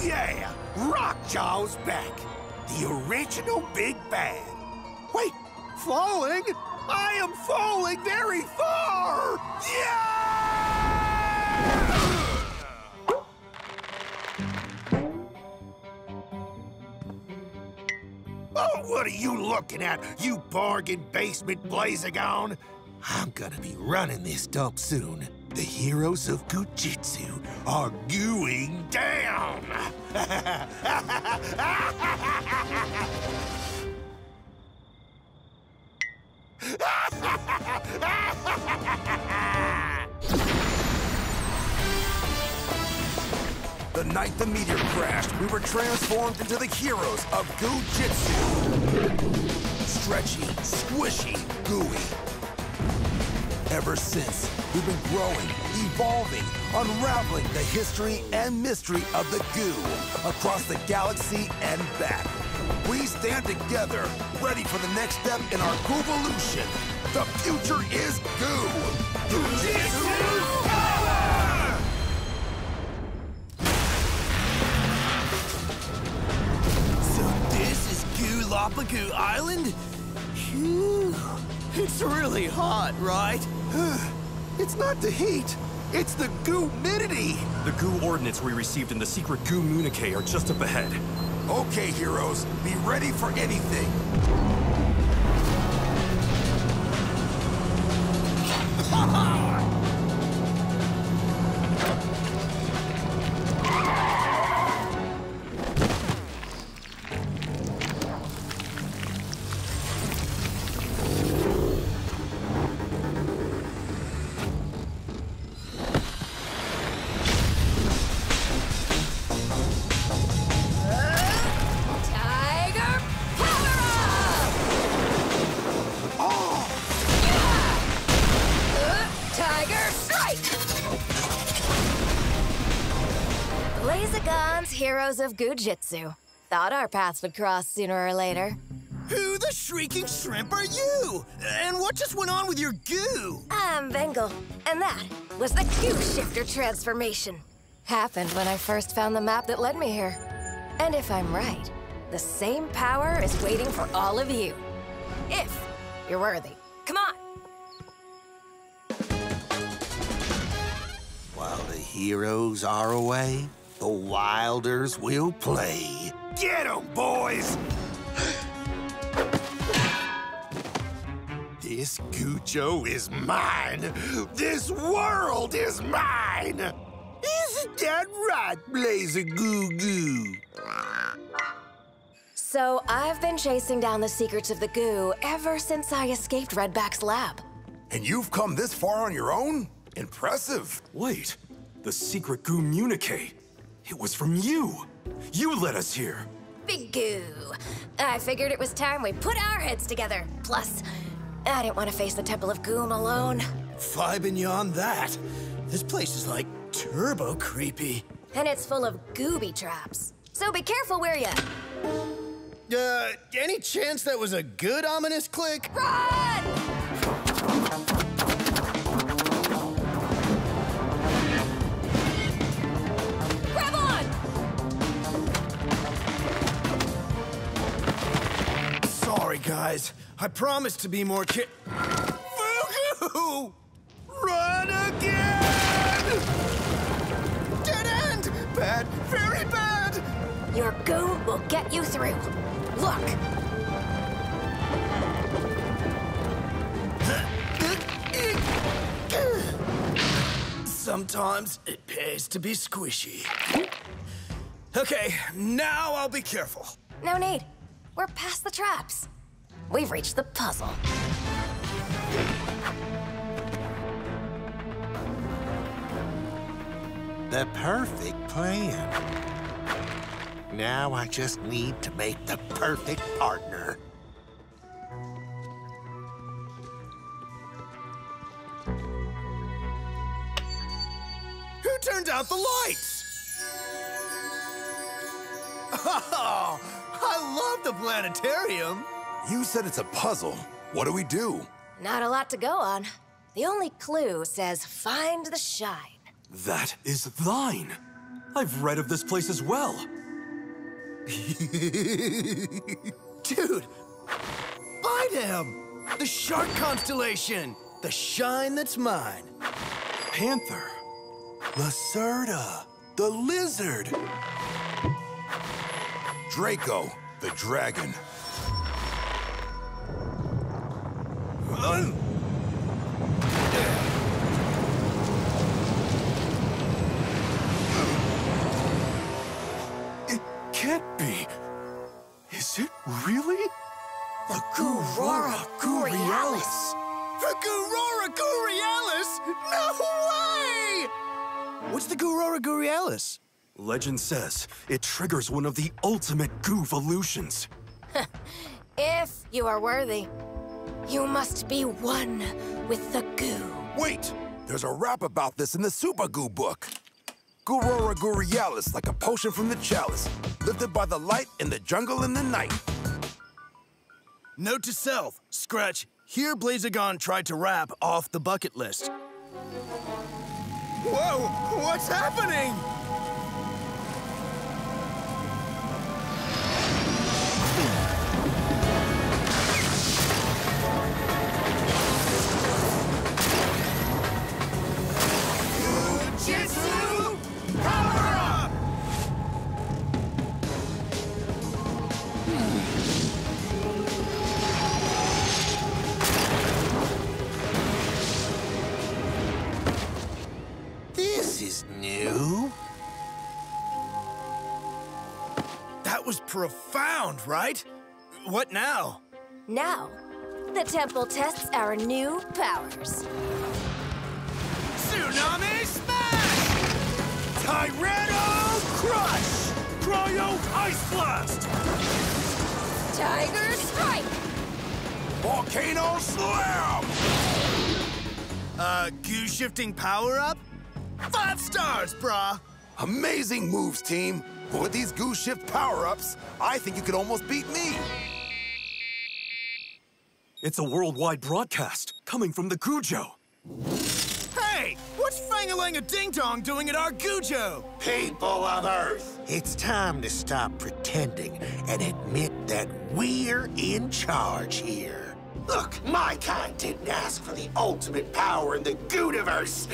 Oh yeah! Rockjaw's back! The original big bad! Wait! Falling? I am falling very far! Yeah! Oh, what are you looking at, you bargain basement Blazagon? I'm gonna be running this dump soon. The heroes of Goo Jit Zu are gooing down! The night the meteor crashed, we were transformed into the heroes of Goo Jit Zu. Stretchy, squishy, gooey. Ever since, we've been growing, evolving, unraveling the history and mystery of the goo across the galaxy and back. We stand together, ready for the next step in our Goovolution. The future is goo! Goo Jit Zu power! So this is Goo Lapa Goo Island? Phew. It's really hot, right? It's not the heat, it's the Goo-minity! The Goo coordinates we received in the secret Goo Munike are just up ahead. Okay, heroes, be ready for anything. Heroes of Goo Jit Zu. Thought our paths would cross sooner or later. Who the shrieking shrimp are you? And what just went on with your goo? I'm Bengal, and that was the Goo Shifter transformation. Happened when I first found the map that led me here. And if I'm right, the same power is waiting for all of you. If you're worthy. Come on! While the heroes are away, the Wilders will play. Get 'em, boys! This Gujo is mine! This world is mine! Isn't that right, Blazagoo? So I've been chasing down the secrets of the goo ever since I escaped Redback's lab. And you've come this far on your own? Impressive. Wait, the secret Goo-municate. It was from you! You led us here! Big Goo! I figured it was time we put our heads together. Plus, I didn't want to face the Temple of Goom alone. Far beyond that. This place is like turbo creepy. And it's full of gooby traps. So be careful where you... Any chance that was a good ominous click? Run! Sorry, guys. I promised to be more Fugu! Run again! Dead end! Bad, very bad! Your goo will get you through. Look! Sometimes it pays to be squishy. Okay, now I'll be careful. No need. We're past the traps. We've reached the puzzle. The perfect plan. Now I just need to make the perfect partner. Who turned out the lights? Oh, I love the planetarium. You said it's a puzzle. What do we do? Not a lot to go on. The only clue says, find the shine. That is thine. I've read of this place as well. Dude, find him! The shark constellation! The shine that's mine. Panther. Lacerda. The lizard. Draco. The dragon. It can't be. Is it really? The Gurora Gurialis. The Gurora Gurialis? No way! What's the Gurora Gurialis? Legend says it triggers one of the ultimate Goovolutions. If you are worthy, you must be one with the Goo. Wait! There's a rap about this in the Super Goo book. Gurora Gurialis, like a potion from the chalice, lifted by the light in the jungle in the night. Note to self, Scratch. Here, Blazagon tried to rap off the bucket list. Whoa! What's happening? Goo Jit Zu, power up! This is new. That was profound, right? What now? Now, the temple tests our new powers. Tsunami Smash! Tyranno Crush! Cryo Ice Blast! Tiger Strike! Volcano Slam! Goo Shifting Power Up? 5 stars, brah! Amazing moves, team! But with these Goo Shift power-ups, I think you could almost beat me! It's a worldwide broadcast, coming from the Gujo. Hey! What's Fangalang-a-Ding-Dong doing at our Gujo? People of Earth! It's time to stop pretending and admit that we're in charge here. Look, my kind didn't ask for the ultimate power in the Goodiverse.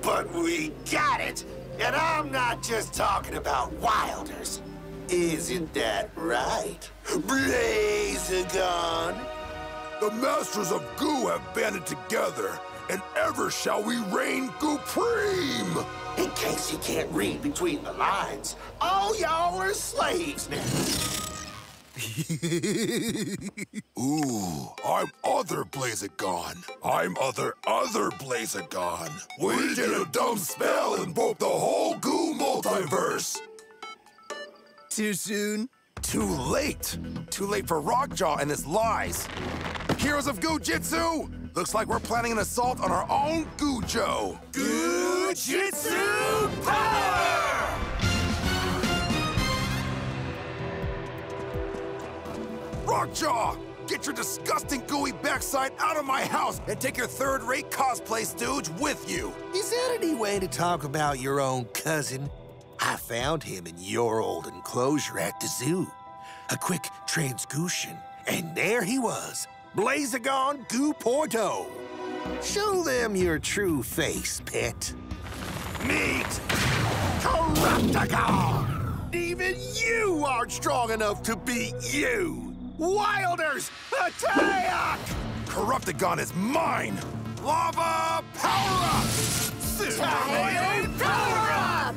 But we got it! And I'm not just talking about Wilders. Isn't that right, Blazagon? The Masters of Goo have banded together, and ever shall we reign Goopreme! In case you can't read between the lines, all y'all are slaves now. Ooh, I'm other Blazagon. I'm other Blazagon. We did a dumb spell and broke the whole Goo multiverse. Too soon? Too late. Too late for Rockjaw and his lies. Heroes of Goo Jit Zu! Looks like we're planning an assault on our own Gujo. Goo Jit Zu power! Rockjaw! Get your disgusting gooey backside out of my house and take your third-rate cosplay stooge with you! Is that any way to talk about your own cousin? I found him in your old enclosure at the zoo. A quick transgootion, and there he was, Blazagon Goo Porto. Show them your true face, pet. Meet Corruptagon! Even you aren't strong enough to beat you! Wilders, attack! Corruptagon is mine! Lava power-up! Tsunami power-up!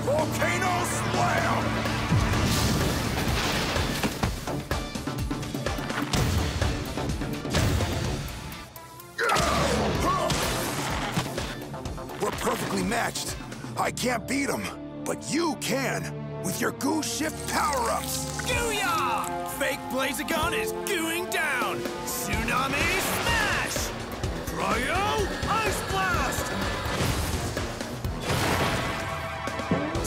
Volcano Slam! We're perfectly matched. I can't beat him, but you can. with your Goo Shift power-ups. Gooyah! Fake Blazagon is gooing down. Tsunami smash! Cryo ice blast!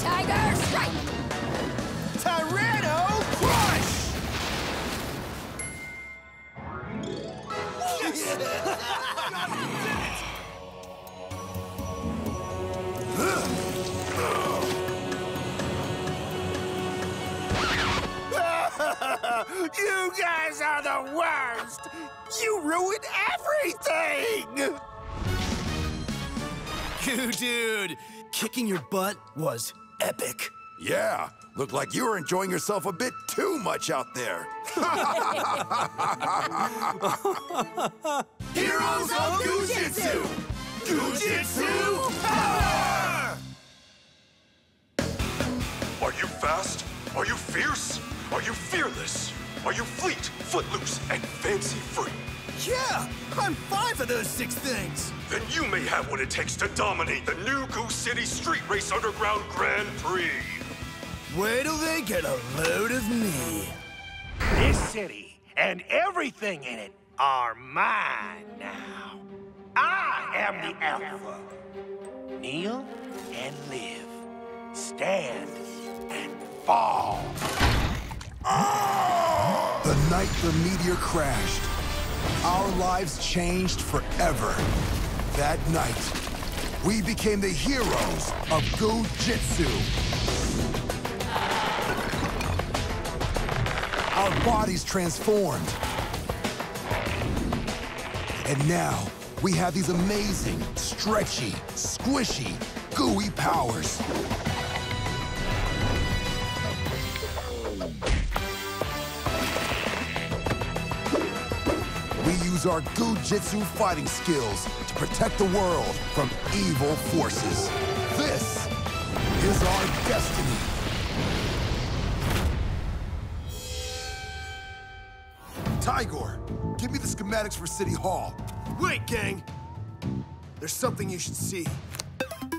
Tiger strike! Tyranno crush! Yes! You guys are the worst! You ruined everything! Goo Dude, kicking your butt was epic. Yeah, looked like you were enjoying yourself a bit too much out there. Heroes of Goo Jit Zu! Goo Jit Zu power! Are you fast? Are you fierce? Are you fearless? Are you fleet, footloose, and fancy-free? Yeah! I'm five of those six things! Then you may have what it takes to dominate the new Goo City Street Race Underground Grand Prix! Wait till they get a load of me. This city, and everything in it, are mine now. I am the Alpha. Kneel and live. Stand and fall. Oh! The night the meteor crashed, our lives changed forever. That night, we became the heroes of Goo Jit Zu. Our bodies transformed. And now, we have these amazing, stretchy, squishy, gooey powers. Our Goo Jit Zu fighting skills to protect the world from evil forces. This is our destiny. Tiger, give me the schematics for City Hall. Wait, gang. There's something you should see. I'm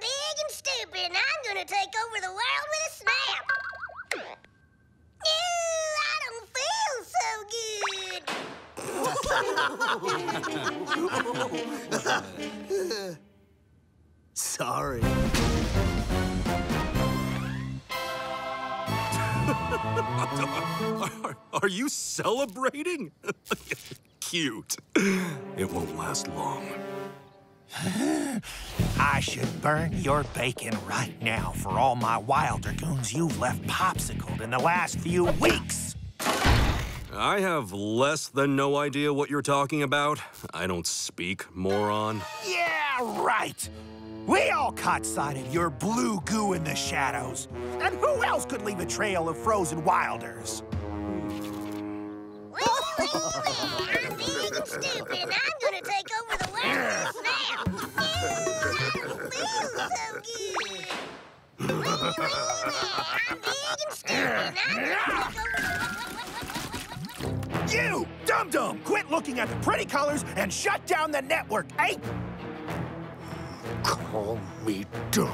big and stupid, and I'm gonna take over the world with a snap. Sorry. Are you celebrating? Cute. It won't last long. I should burn your bacon right now for all my Wilder goons you've left popsicled in the last few weeks. I have less than no idea what you're talking about. I don't speak, moron. Yeah, right! We all caught sight of your blue goo in the shadows. And who else could leave a trail of frozen Wilders? I'm big and stupid, and I'm gonna take over the world with a snap! I don't feel so good! I'm big and stupid, and I'm gonna take over the world. You, dum-dum, quit looking at the pretty colors and shut down the network, eh? Call me dumb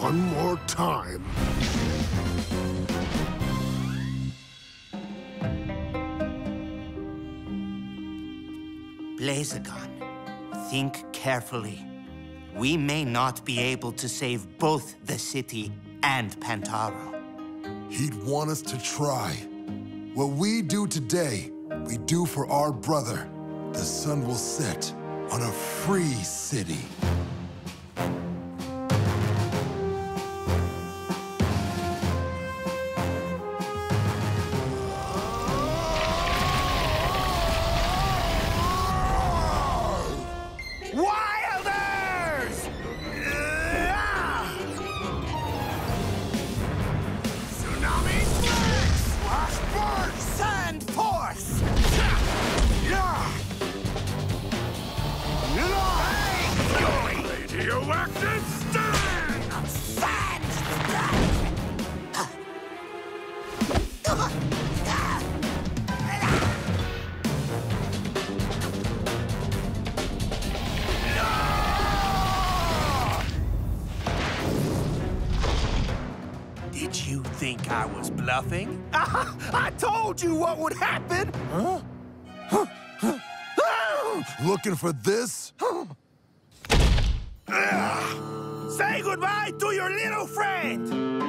one more time. Blazagon, think carefully. We may not be able to save both the city and Pantaro. He'd want us to try. What we do today, we do for our brother. The sun will set on a free city. Going. you think I was bluffing? I told you what would happen! Huh? Huh? Huh? Looking for this? Say goodbye to your little friend!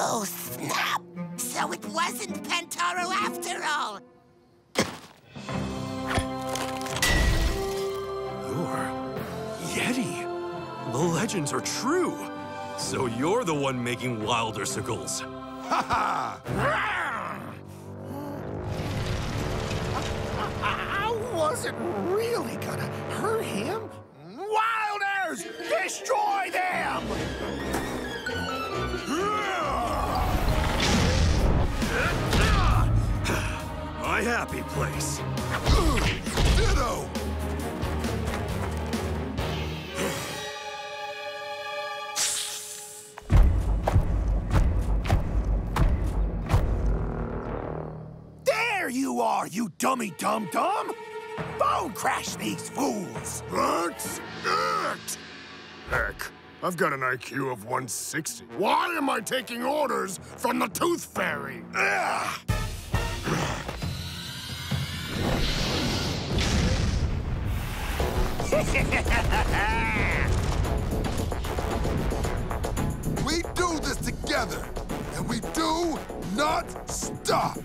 Oh, snap! So it wasn't Pentaro after all! You're... Yeti! The legends are true! So you're the one making Wildercicles. Ha ha! I wasn't really gonna hurt him. Wilders! Destroy them! My happy place. Ditto! There you are, you dummy dum-dum! Bone crash these fools! That's it! Heck, I've got an IQ of 160. Why am I taking orders from the Tooth Fairy? Ugh. We do this together, and we do not stop.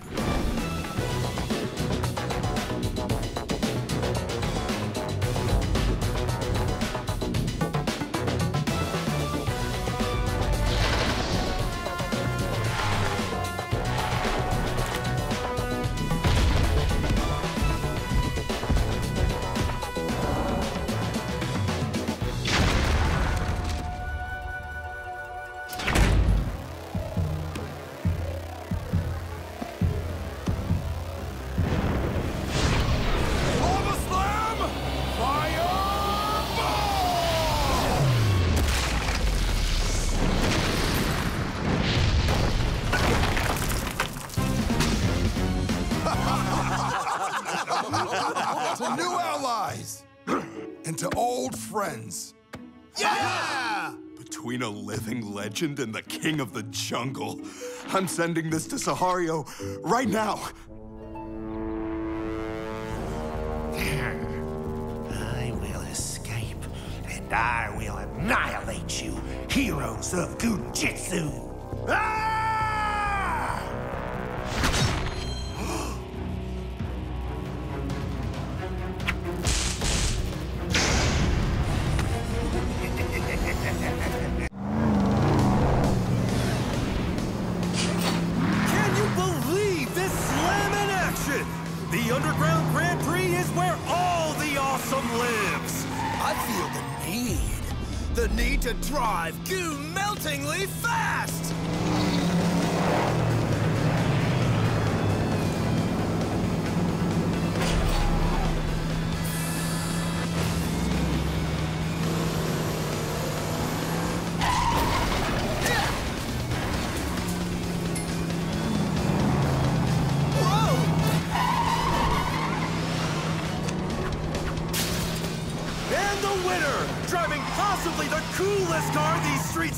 Friends. Yeah! Between a living legend and the king of the jungle, I'm sending this to Sahario right now. I will escape, and I will annihilate you, heroes of Goo Jit Zu. Drive goo meltingly fast!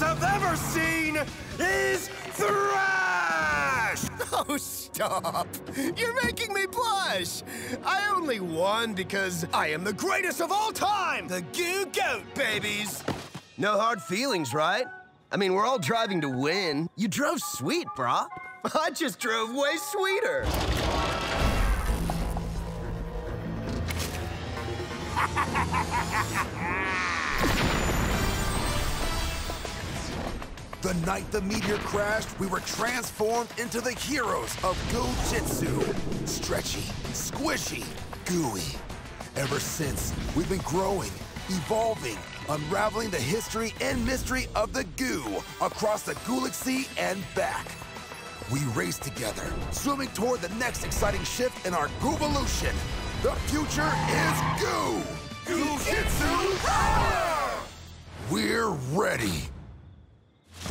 I've ever seen is Thrash! Oh, stop! You're making me blush! I only won because I am the greatest of all time! The Goo Goat, babies! No hard feelings, right? I mean, we're all driving to win. You drove sweet, brah. I just drove way sweeter. The night the meteor crashed, we were transformed into the heroes of Goo Jit Zu. Stretchy, squishy, gooey. Ever since, we've been growing, evolving, unraveling the history and mystery of the goo across the Goo-lixy and back. We race together, swimming toward the next exciting shift in our Goovolution. The future is Goo! Goo Jit Zu! We're ready!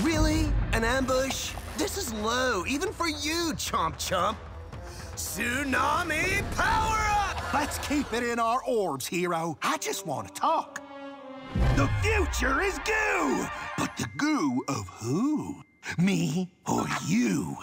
Really? An ambush? This is low, even for you, Chomp Chomp. Tsunami power up! Let's keep it in our orbs, hero. I just want to talk. The future is goo! But the goo of who? Me or you?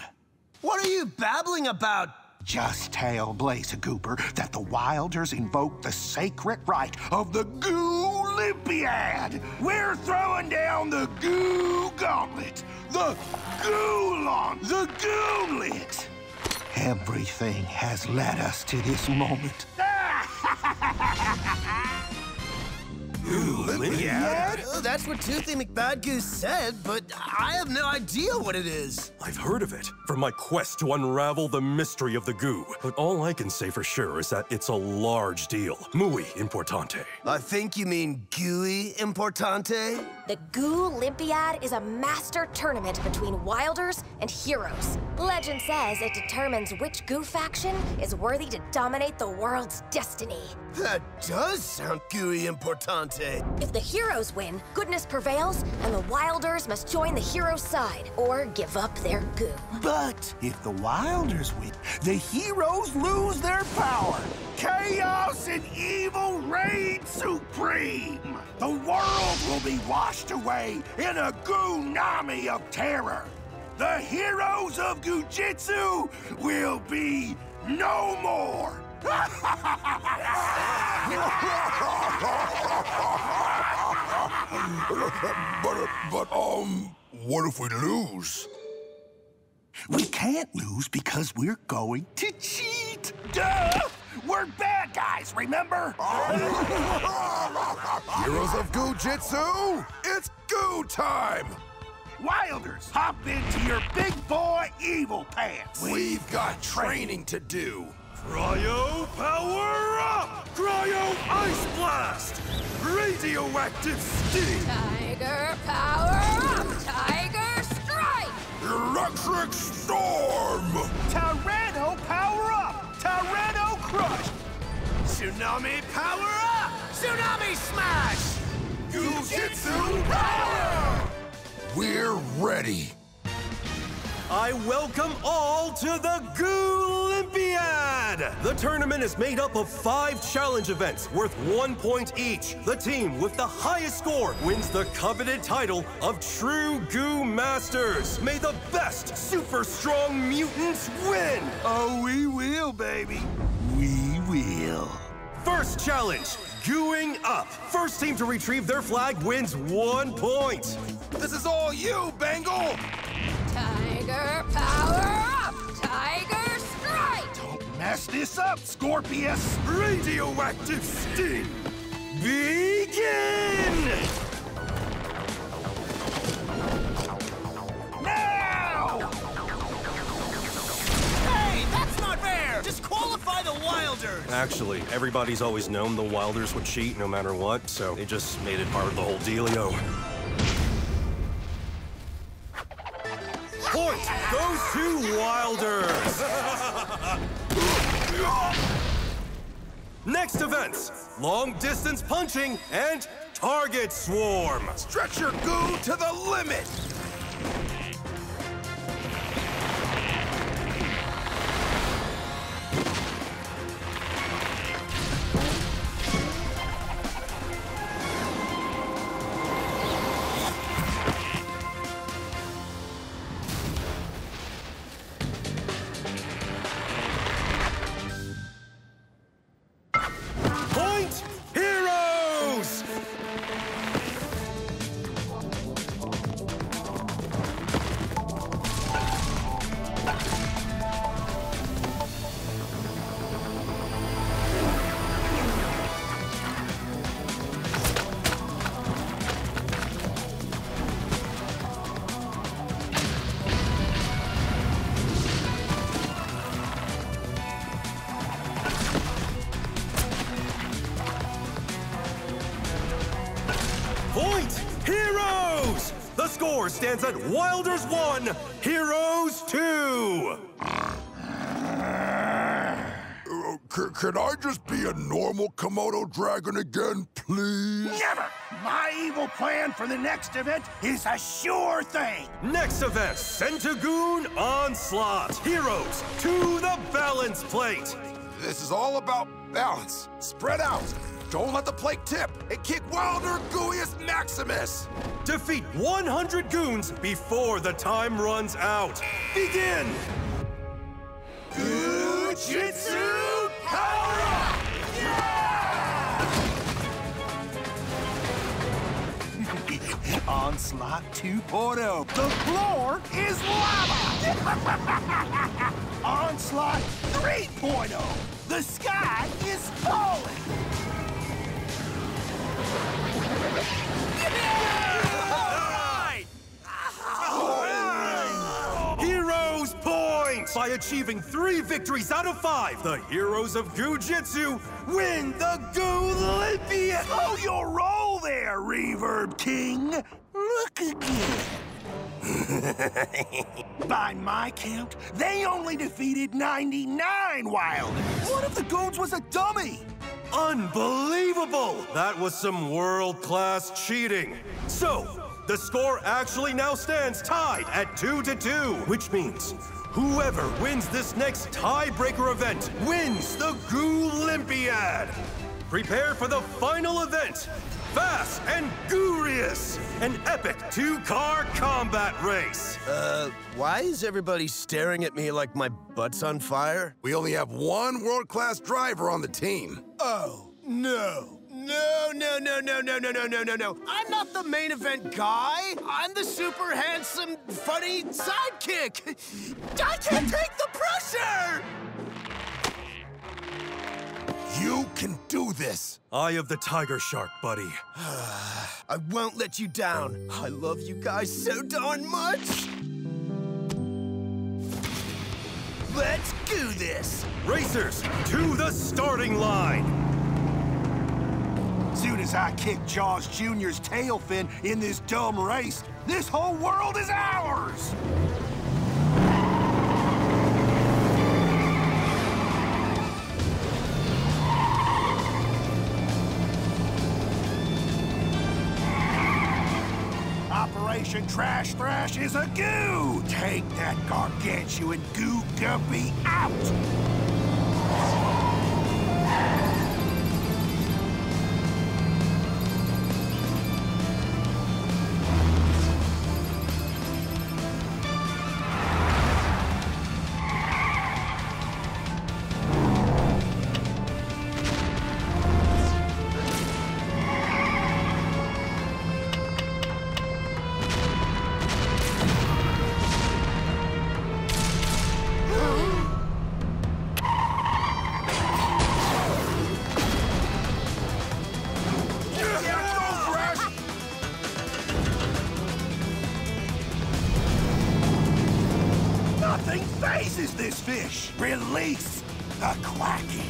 What are you babbling about? Just tell Blazagooper that the Wilders invoke the sacred rite of the Goolympiad. We're throwing down the goo gauntlet, the goo lawn, the goolix. Everything has led us to this moment. Goolympiad? Oh, that's what Toothy McBad Goose said, but I have no idea what it is. I've heard of it from my quest to unravel the mystery of the goo, but all I can say for sure is that it's a large deal. Muy importante. I think you mean gooey importante? The Goolympiad is a master tournament between Wilders and heroes. Legend says it determines which goo faction is worthy to dominate the world's destiny. That does sound gooey importante. If the heroes win, goodness prevails, and the Wilders must join the hero's side, or give up their goo. But if the Wilders win, the heroes lose their power. Chaos and evil reign supreme. The world will be washed away in a goo-nami of terror. The heroes of Goo Jit Zu will be no more. But what if we lose? We can't lose because we're going to cheat. Duh! We're bad guys, remember? Heroes of Goo Jit Zu, it's goo time! Wilders, hop into your big boy evil pants. We've got training to do. Cryo power up! Cryo ice blast! Radioactive steam! Tiger power up! Tiger strike! Electric storm! Tyranno power up! Tyranno crush! Tsunami power up! Tsunami smash! Goo Jit Zu power! We're ready! I welcome all to the Goolympiad! The tournament is made up of 5 challenge events worth 1 point each. The team with the highest score wins the coveted title of True Goo Masters. May the best super strong mutants win! Oh, we will, baby. We will. First challenge, gooing up. First team to retrieve their flag wins 1 point. This is all you, Bengal! Tiger power up! Tiger strike! Don't mess this up, Scorpius! Radioactive steam! Begin! Now! Hey, that's not fair! Disqualify the Wilders! Actually, everybody's always known the Wilders would cheat no matter what, so they just made it part of the whole dealio. Point goes to Wilders! Next events, long distance punching and target swarm. Stretch your goo to the limit! Heroes! The score stands at Wilders 1, Heroes 2! Can I just be a normal Komodo dragon again, please? Never! My evil plan for the next event is a sure thing! Next event, Centagoon Onslaught! Heroes, to the balance plate! This is all about balance. Spread out. Don't let the plate tip and kick Wilder Gooius Maximus! Defeat 100 goons before the time runs out. Begin! Goo Jit Zu Power Up! Yeah! Onslaught 2.0. The floor is lava! Onslaught 3.0. The sky is falling! Yeah! All right! Heroes points! By achieving 3 victories out of 5, the heroes of Goo Jit Zu win the Goolympiad! Oh, your roll there, Reverb King! Look again. By my count, they only defeated 99 Wilders. One of the goons was a dummy. Unbelievable! That was some world-class cheating. So, the score actually now stands tied at 2-2, which means whoever wins this next tiebreaker event wins the Goolympiad. Prepare for the final event, Fast and Goorious, an epic 2-car combat race. Why is everybody staring at me like my butt's on fire? We only have one world-class driver on the team. Oh, no. No. I'm not the main event guy. I'm the super handsome, funny sidekick. I can't take the pressure! You can do this! Eye of the tiger shark, buddy. I won't let you down. I love you guys so darn much! Let's do this! Racers, to the starting line! Soon as I kick Jaws Jr.'s tail fin in this dumb race, this whole world is ours! Operation Trash Thrash is a goo! Take that gargantuan goo guppy out! Release the Quacky!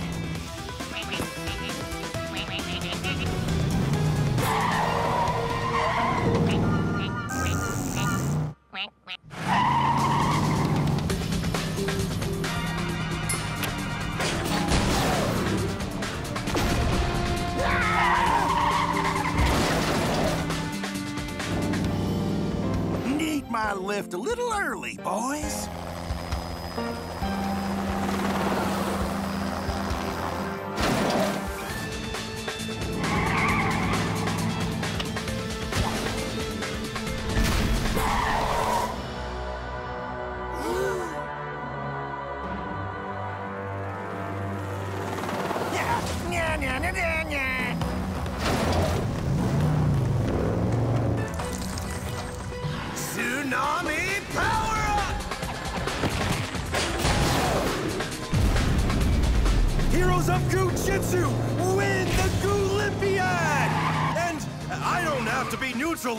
Need my lift a little early, boys.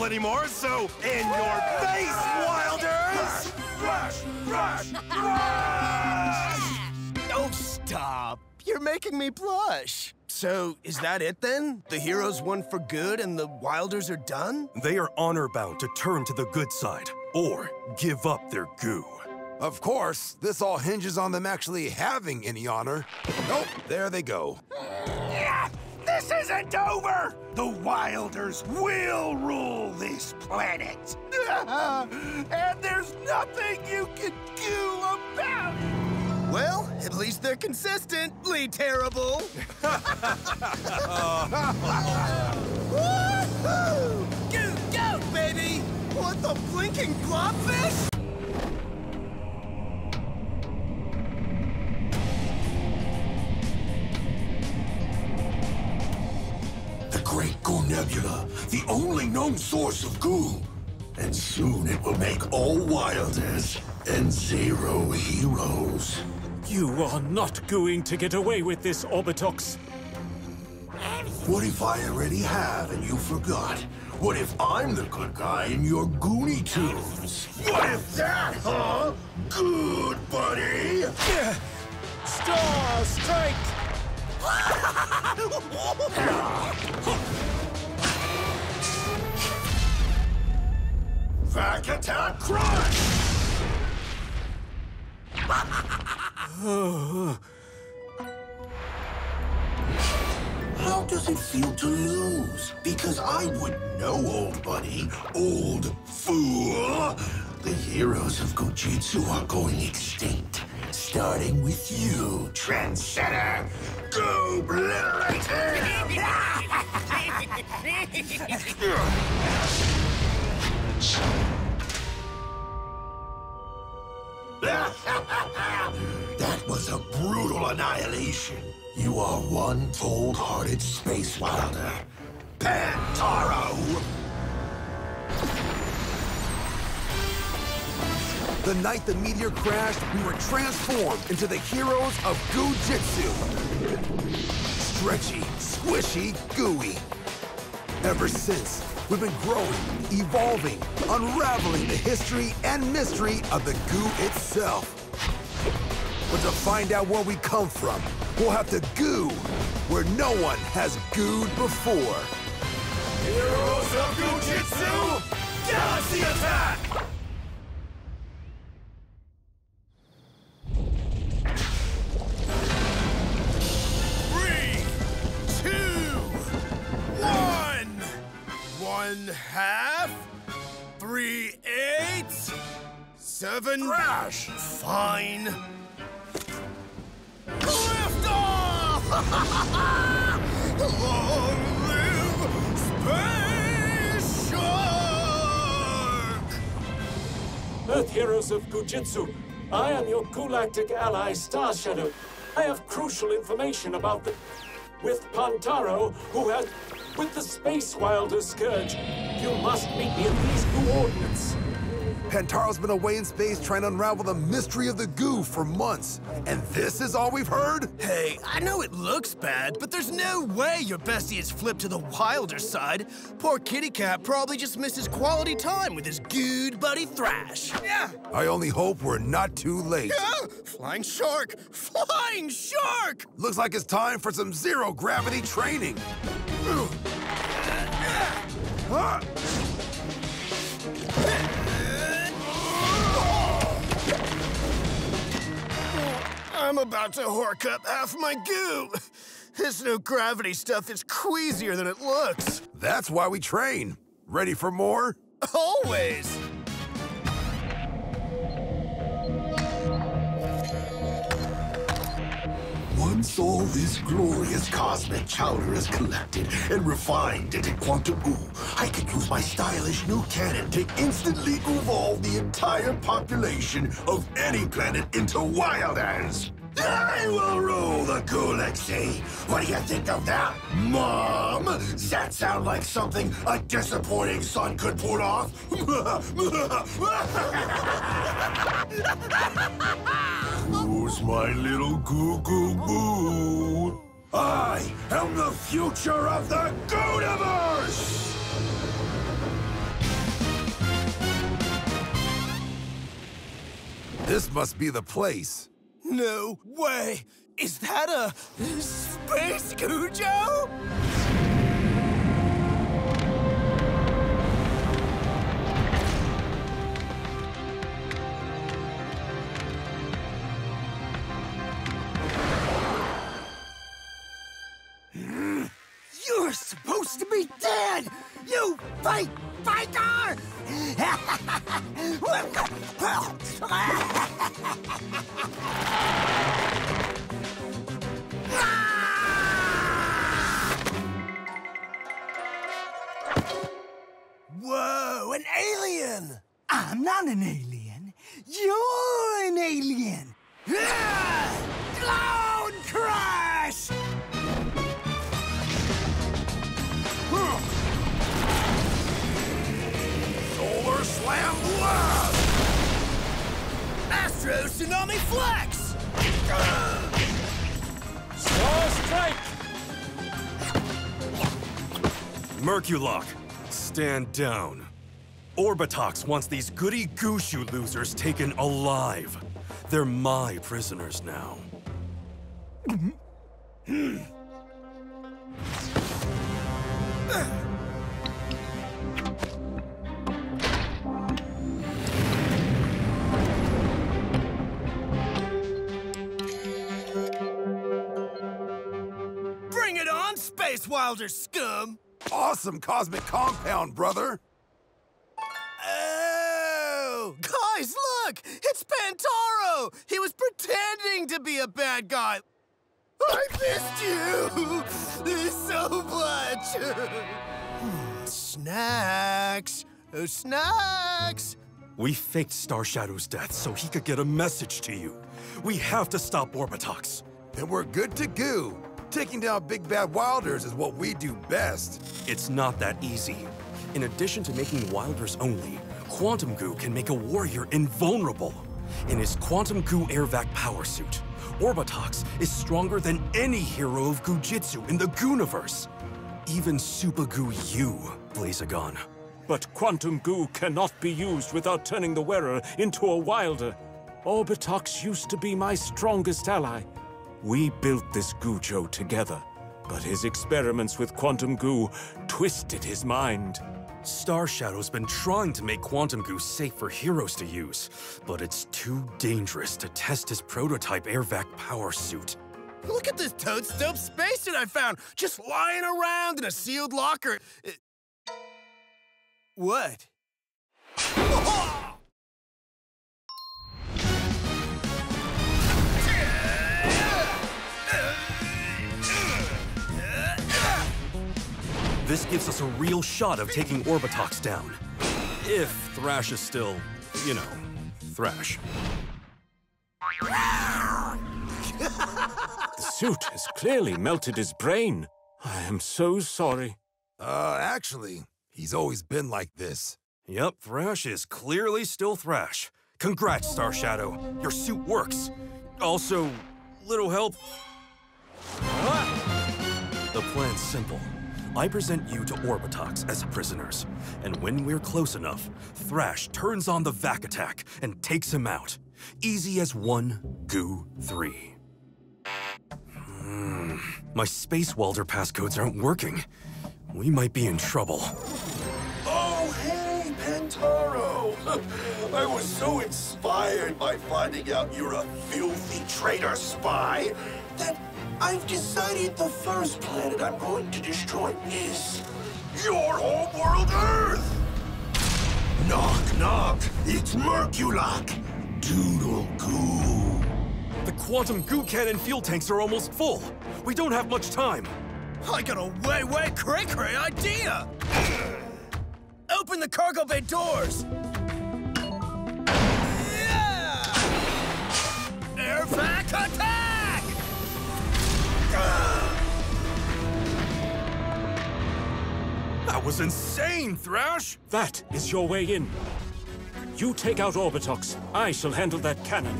Anymore, so in your face, Wilders! Rush! Don't stop. You're making me blush. So, is that it then? The heroes won for good and the Wilders are done? They are honor-bound to turn to the good side, or give up their goo. Of course, this all hinges on them actually having any honor. Nope, there they go. Yeah, this isn't over! The Wilders will rule this planet. And there's nothing you can do about it! Well, at least they're consistently terrible. Woo-hoo! Goo, go, baby! What the blinking blobfish? The Great Goo Nebula, the only known source of goo. And soon it will make all Wilders and zero heroes. You are not going to get away with this, Orbitox. What if I already have and you forgot? What if I'm the good guy in your Goonie Tunes? What if that, huh? Good, buddy! Star Strike! Vac Attack Crush! How does it feel to lose? Because I would know, old buddy, old fool. The heroes of Goo Jit Zu are going extinct, starting with you, trendsetter. Goobliterator. That was a brutal annihilation. You are one cold-hearted space wilder. Pantaro! The night the meteor crashed, we were transformed into the heroes of Goo Jit Zu. Stretchy, squishy, gooey. Ever since, we've been growing, evolving, unraveling the history and mystery of the goo itself. But to find out where we come from, we'll have to goo where no one has gooed before. Heroes of Goo Jit Zu, Galaxy Attack! One half, 3/8, 7. Crash! Fine. Lift off! Long live Space Shark! Earth heroes of Goo Jit Zu, I am your galactic ally, Star Shadow. I have crucial information about the... with Pantaro, who has... with the Space Wilder Scourge, you must meet me at these coordinates. Pantaro's been away in space trying to unravel the mystery of the goo for months, and this is all we've heard? Hey, I know it looks bad, but there's no way your bestie has flipped to the Wilder side. Poor kitty cat probably just misses quality time with his good buddy Thrash. Yeah. I only hope we're not too late. Yeah. Flying shark! Flying shark! Looks like it's time for some zero-gravity training. I'm about to hork up half my goo. This new gravity stuff is queasier than it looks. That's why we train. Ready for more? Always! Once all this glorious cosmic chowder is collected and refined into Quantum Goo, I could use my stylish new cannon to instantly evolve the entire population of any planet into Wilders. I will rule the Goolympiad. What do you think of that, Mom? Does that sound like something a disappointing son could pull off? Who's my little goo-goo-boo? I am the future of the Gooniverse! This must be the place. No way! Is that a... Base Gujo? You're supposed to be dead, you fake fighter! Whoa, an alien! I'm not an alien. You're an alien. Clown crash! Solar slam blast! Astro tsunami flex! Star strike! Merculac. Stand down. Orbitox wants these goody gooshu losers taken alive. They're my prisoners now. Bring it on, Space Wilder scum! Awesome cosmic compound, brother! Oh! Guys, look! It's Pantaro! He was pretending to be a bad guy! I missed you! So much! Snacks! Oh, snacks! We faked Star Shadow's death so he could get a message to you. We have to stop Orbitox. Then we're good to go. Taking down Big Bad Wilders is what we do best. It's not that easy. In addition to making Wilders only, Quantum Goo can make a warrior invulnerable. In his Quantum Goo Airvac power suit, Orbitox is stronger than any hero of Goo Jit Zu in the Gooniverse. Even Super Goo U, Blazagon. But Quantum Goo cannot be used without turning the wearer into a Wilder. Orbitox used to be my strongest ally. We built this Gujo together, but his experiments with Quantum Goo twisted his mind. Star Shadow's been trying to make Quantum Goo safe for heroes to use, but it's too dangerous to test his prototype airvac power suit. Look at this toad-dope spacesuit I found, just lying around in a sealed locker. What? This gives us a real shot of taking Orbitox down. If Thrash is still, you know, Thrash. The suit has clearly melted his brain. I am so sorry. Actually, he's always been like this. Yep, Thrash is clearly still Thrash. Congrats, Star Shadow. Your suit works. Also, little help. The plan's simple. I present you to Orbitox as prisoners, and when we're close enough, Thrash turns on the vac attack and takes him out. Easy as one, goo three. My Space Welder passcodes aren't working. We might be in trouble. Oh, hey, Pantaro! I was so inspired by finding out you're a filthy traitor spy that I've decided the first planet I'm going to destroy is your homeworld Earth! Knock, knock! It's Merculac! Doodle goo! The quantum goo cannon fuel tanks are almost full! We don't have much time! I got a way cray-cray idea! Open the cargo bay doors! Yeah! Airvac attack! That was insane, Thrash! That is your way in. You take out Orbitox. I shall handle that cannon.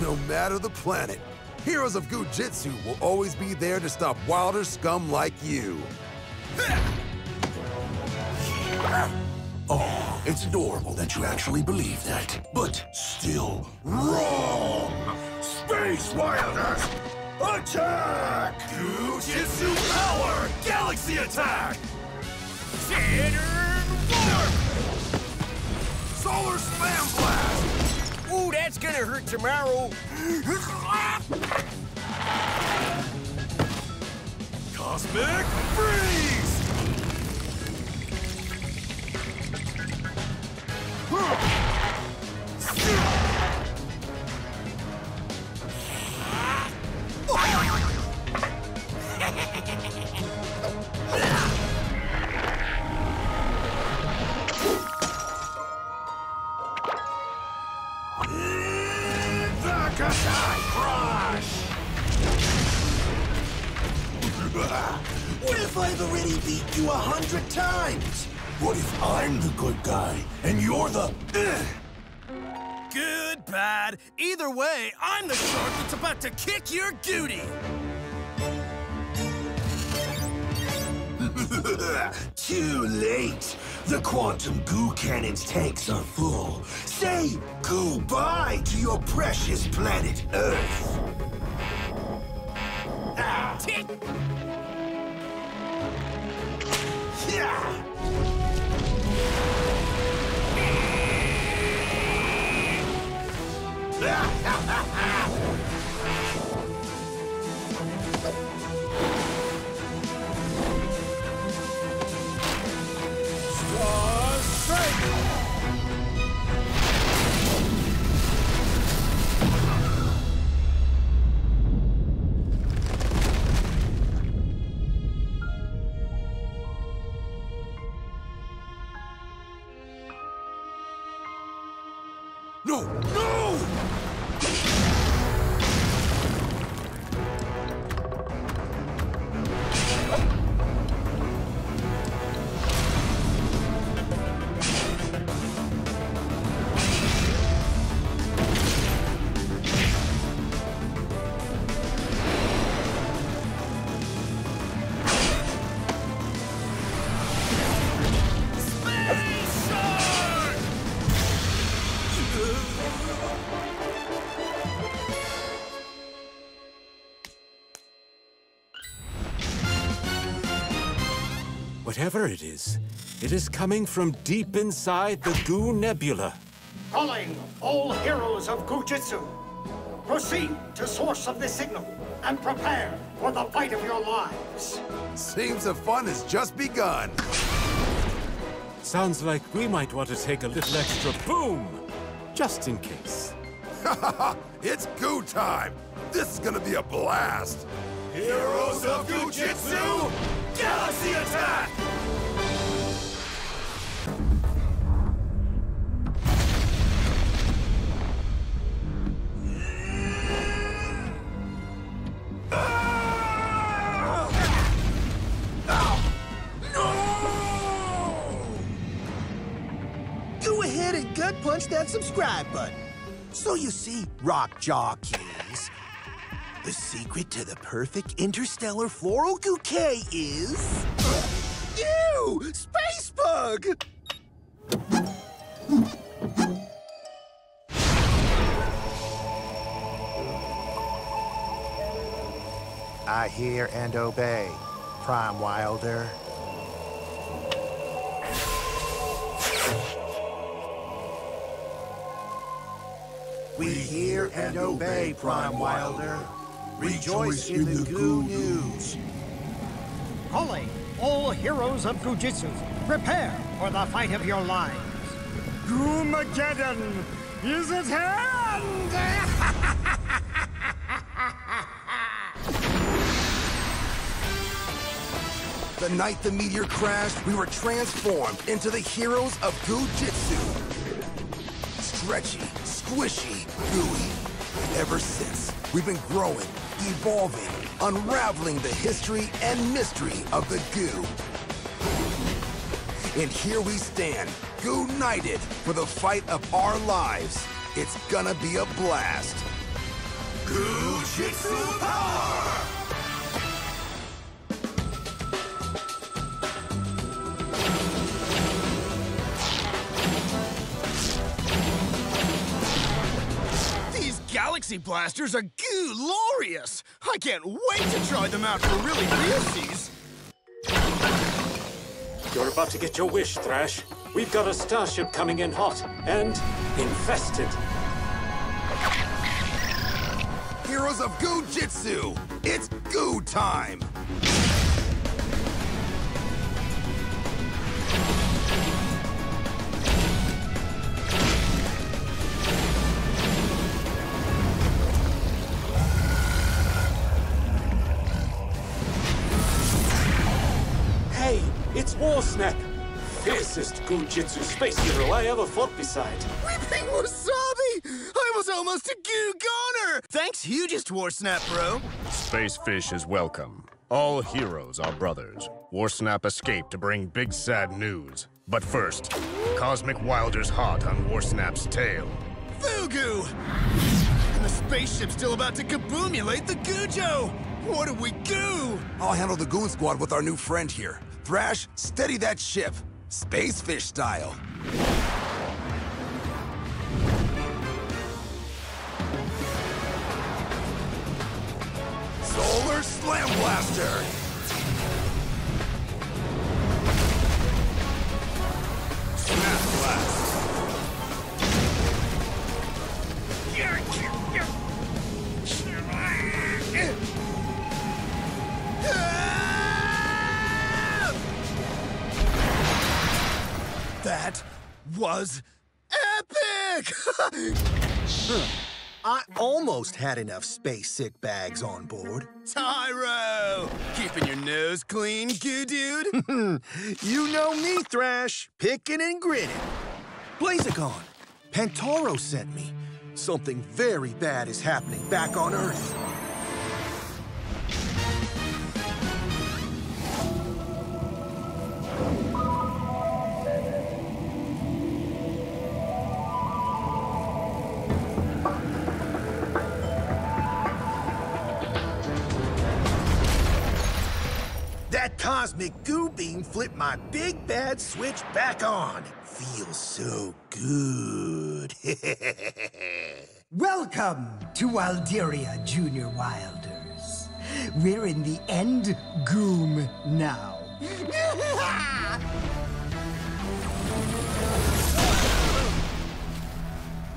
No matter the planet, heroes of Goo Jit Zu will always be there to stop wilder scum like you. Oh, it's adorable that you actually believe that, but still wrong! Space Wilders, attack! Goo Jit Zu power! Galaxy attack! Saturn warp! Solar slam blast! Ooh, that's gonna hurt tomorrow! Cosmic freeze! What if I've already beat you 100 times? What if I'm the good guy, and you're the... Good, bad. Either way, I'm the shark that's about to kick your gooty. Too late. The Quantum Goo Cannon's tanks are full. Say goodbye to your precious planet Earth. Tick! Yeah! No! No! Whatever it is coming from deep inside the Goo Nebula. Calling all heroes of Goo Jit Zu. Proceed to source of this signal and prepare for the fight of your lives. Seems the fun has just begun. Sounds like we might want to take a little extra boom, just in case. It's goo time. This is gonna be a blast. Heroes of Goo Jit Zu, galaxy attack! Go ahead and gut punch that subscribe button. So you see, Rockjaw Keys, the secret to the perfect interstellar floral bouquet is... You! Space bug! I hear and obey, Prime Wilder. We hear and obey, Prime Wilder. Rejoice in the Goo news. Calling all heroes of Goo Jit Zu, prepare for the fight of your lives. Goomageddon is at hand! The night the meteor crashed, we were transformed into the heroes of Goo Jit Zu. Stretchy, squishy, gooey. Ever since, we've been growing, evolving, unraveling the history and mystery of the goo. And here we stand, goo-nited, for the fight of our lives. It's gonna be a blast. Goo Jit Zu power! Galaxy Blasters are goo-lorious! I can't wait to try them out for really realsies! You're about to get your wish, Thrash. We've got a starship coming in hot and infested. Heroes of Goo Jit Zu, it's goo time! It's Warsnap, fiercest Goo Jitsu space hero I ever fought beside. Weeping wasabi! I was almost a goo goner! Thanks, hugest Warsnap, bro. Space Fish is welcome. All heroes are brothers. Warsnap escaped to bring big sad news. But first, Cosmic Wilder's hot on Warsnap's tail. Fugu! And the spaceship's still about to kaboomulate the Gujo! What do we do? I'll handle the Goon Squad with our new friend here. Thrash, steady that ship. Space Fish style. Solar Slam Blaster! Snap Blast! That was epic! I almost had enough space sick bags on board. Tyro! Keeping your nose clean, goo dude? You know me, Thrash. Picking and grinning. Blazagon, Pantoro sent me. Something very bad is happening back on Earth. Cosmic Goo Beam flipped my big bad switch back on. Feels so good. Welcome to Wildaria, Junior Wilders. We're in the end goom now.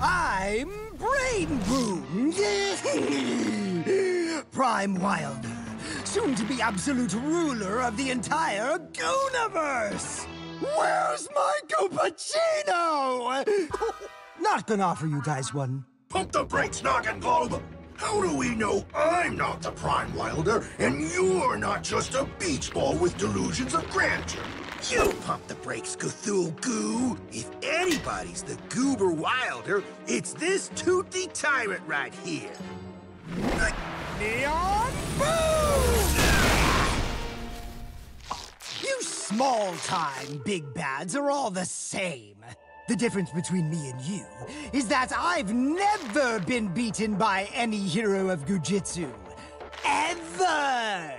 I'm Brain Boom. Prime Wilder. Soon to be absolute ruler of the entire Gooniverse! Where's my Goopacino? Not gonna offer you guys one. Pump the brakes, Noggin Globe! How do we know I'm not the Prime Wilder and you're not just a beach ball with delusions of grandeur? You pump the brakes, Cthulhu Goo! If anybody's the Goober Wilder, it's this toothy tyrant right here. Neon Boom! You small-time big bads are all the same. The difference between me and you is that I've never been beaten by any hero of Goo Jitsu. Ever!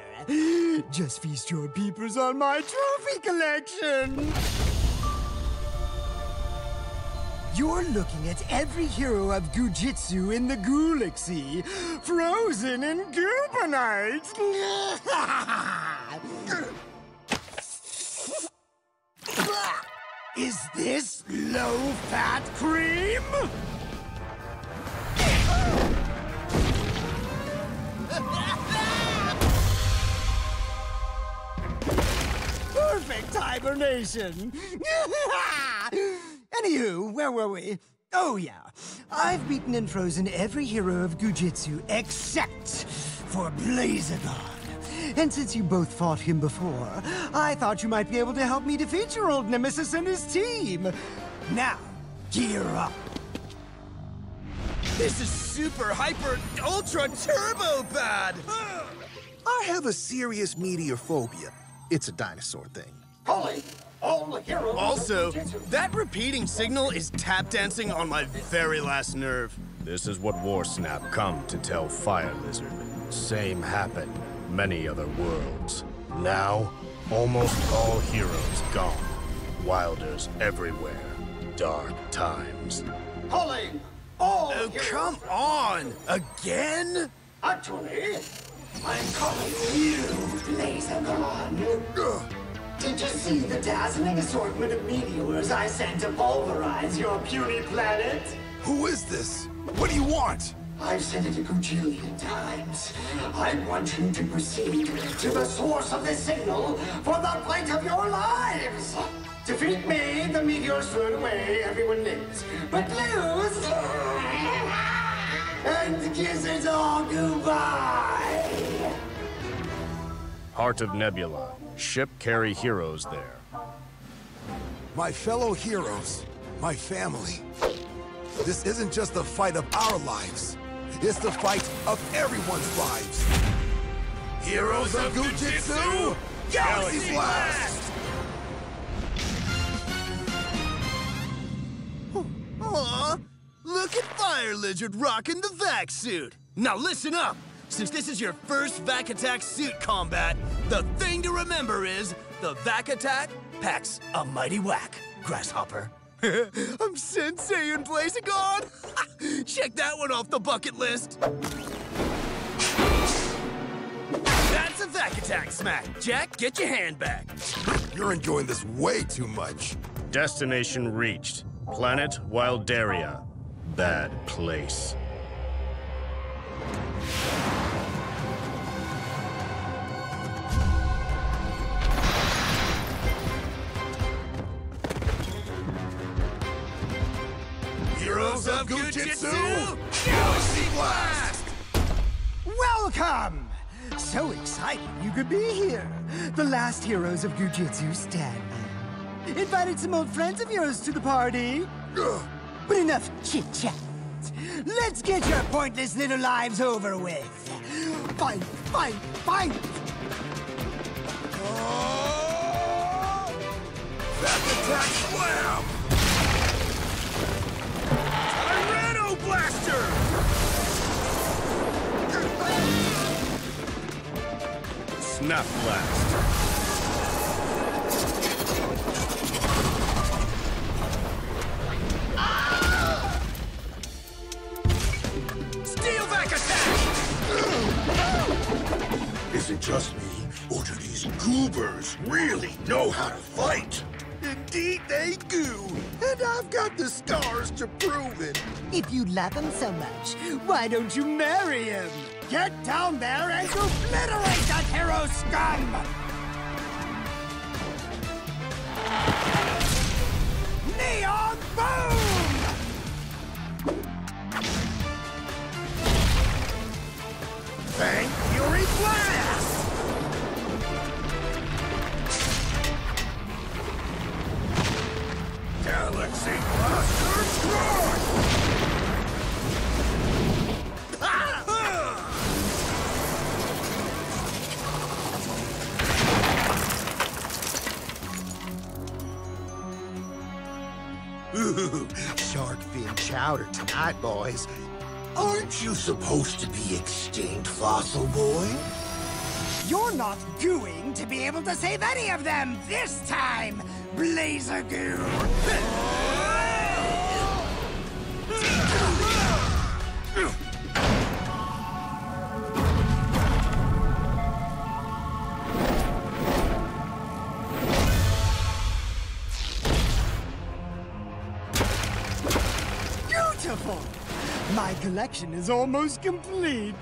Just feast your peepers on my trophy collection! You're looking at every hero of Goo Jitsu in the Goo-lixy, frozen in goobonite. Is this low-fat cream? Perfect hibernation. Anywho, where were we? Oh, yeah. I've beaten and frozen every hero of Goo Jitsu except for Blazagon. And since you both fought him before, I thought you might be able to help me defeat your old nemesis and his team. Now, gear up. This is super, hyper, ultra, turbo bad! I have a serious meteor phobia. It's a dinosaur thing. Holy! Also, that repeating signal is tap dancing on my very last nerve. This is what Warsnap come to tell Fire Lizard. Same happened, many other worlds. Now, almost all heroes gone. Wilders everywhere. Dark times. Calling all Oh, come on! Again? Actually, I'm calling you Blazagon. Did you see the dazzling assortment of meteors I sent to pulverize your puny planet? Who is this? What do you want? I've said it a gajillion times. I want you to proceed to the source of this signal for the fight of your lives! Defeat me, the meteors thrown away, everyone lives. But lose! And kiss it all goodbye! Heart of Nebula. Ship carry heroes there. My fellow heroes. My family. This isn't just the fight of our lives. It's the fight of everyone's lives. Heroes of Goo Jit Zu, Galaxy Blast! Aw, look at Fire Lizard rocking the vac suit. Now listen up. Since this is your first vac attack suit combat, the thing to remember is the vac attack packs a mighty whack, Grasshopper. I'm Sensei and Blazagon! Check that one off the bucket list! That's a vac attack smack! Jack, get your hand back! You're enjoying this way too much! Destination reached. Planet Wildaria. Bad place. Heroes of Goo Jit Zu, Galaxy Blast! Welcome! So excited you could be here. The last heroes of Goo Jit Zu standing. Invited some old friends of yours to the party. But enough chit-chat. Let's get your pointless little lives over with. Fight, fight, fight! Oh! That's attack slam! Tyranno Blaster! Snap Blast. Ah! Steel Vac attack! Is it just me, or do these goobers really know how to fight? Indeed they do, and I've got the scars to prove it. If you love him so much, why don't you marry him? Get down there and obliterate that hero scum! Neon Boom! Thank Fury Blast! Galaxy Blaster Strike! Ooh, shark fin chowder tonight, boys. Aren't you supposed to be extinct, fossil boy? You're not going to be able to save any of them this time! Blazagon! Beautiful! My collection is almost complete.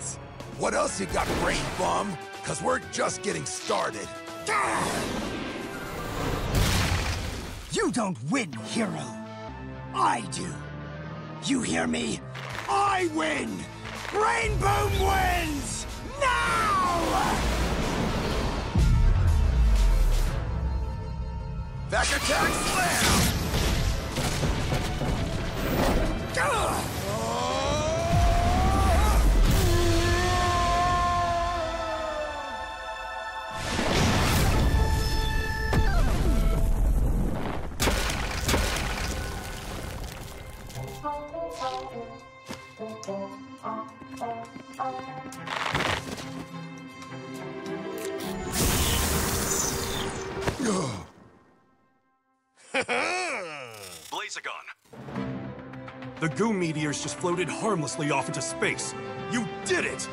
What else you got, Brain Boom? 'Cause we're just getting started. You don't win, hero. I do. You hear me? I win! Brain Boom wins! Now! Back attack slam! Blazagon. The goo meteors just floated harmlessly off into space. You did it!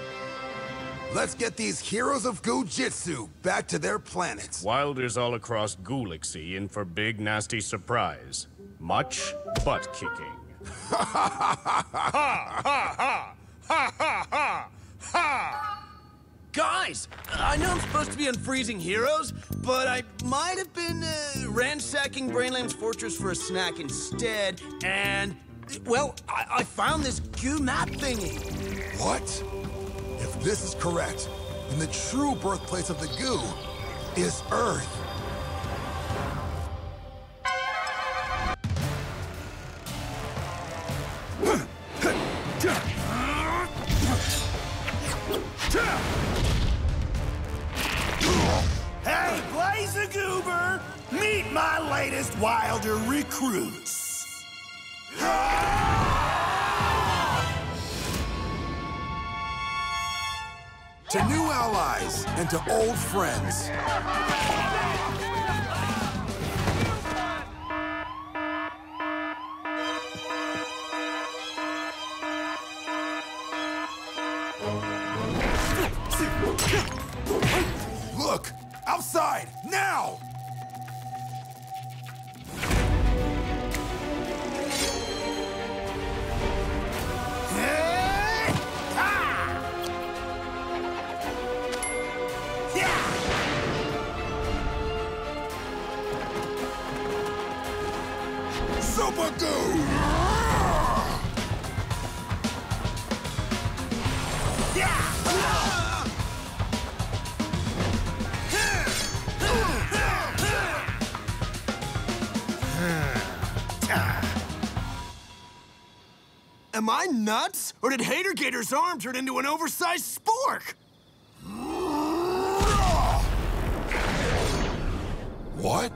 Let's get these heroes of Goo Jit Zu back to their planets. Wilders all across Goo-lixy in for big nasty surprise. Much butt kicking. Ha ha ha ha ha ha ha ha ha ha! Guys, I know I'm supposed to be unfreezing heroes, but I might have been ransacking Brainland's fortress for a snack instead, and well, I found this goo map thingy. What? If this is correct, then the true birthplace of the goo is Earth. Hey, Blazagoober! Meet my latest Wilder recruits! To new allies and to old friends. Look! Outside! Now! Super Goo! Am I nuts? Or did Hatergator's arm turn into an oversized spork? What?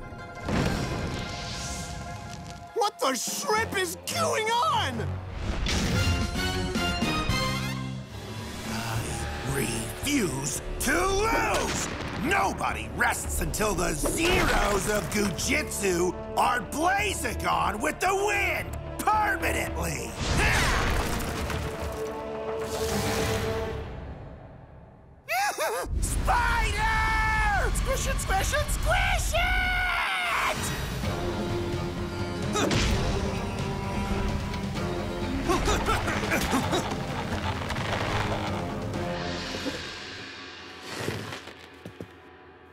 What the shrimp is going on? I refuse to lose! Nobody rests until the zeros of Goo Jit Zu are Blazagon with the wind! Permanently! Spider! Squish it, squish it, squish it!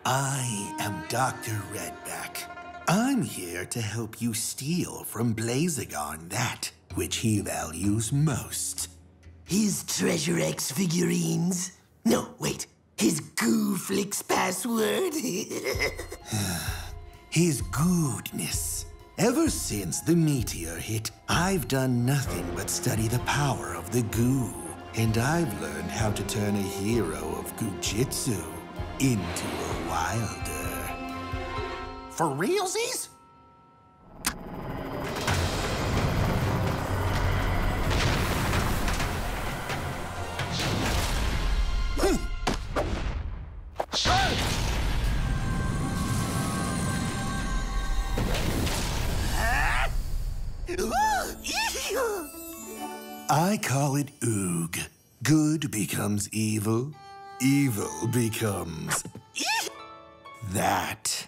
I am Dr. Redback. I'm here to help you steal from Blazagon that which he values most. His Treasure X figurines? No, wait. His Gooflix password? His goodness. Ever since the meteor hit, I've done nothing but study the power of the goo. And I've learned how to turn a hero of Goo Jit Zu into a Wilder. For realsies? I call it Oog. Good becomes evil. Evil becomes... that.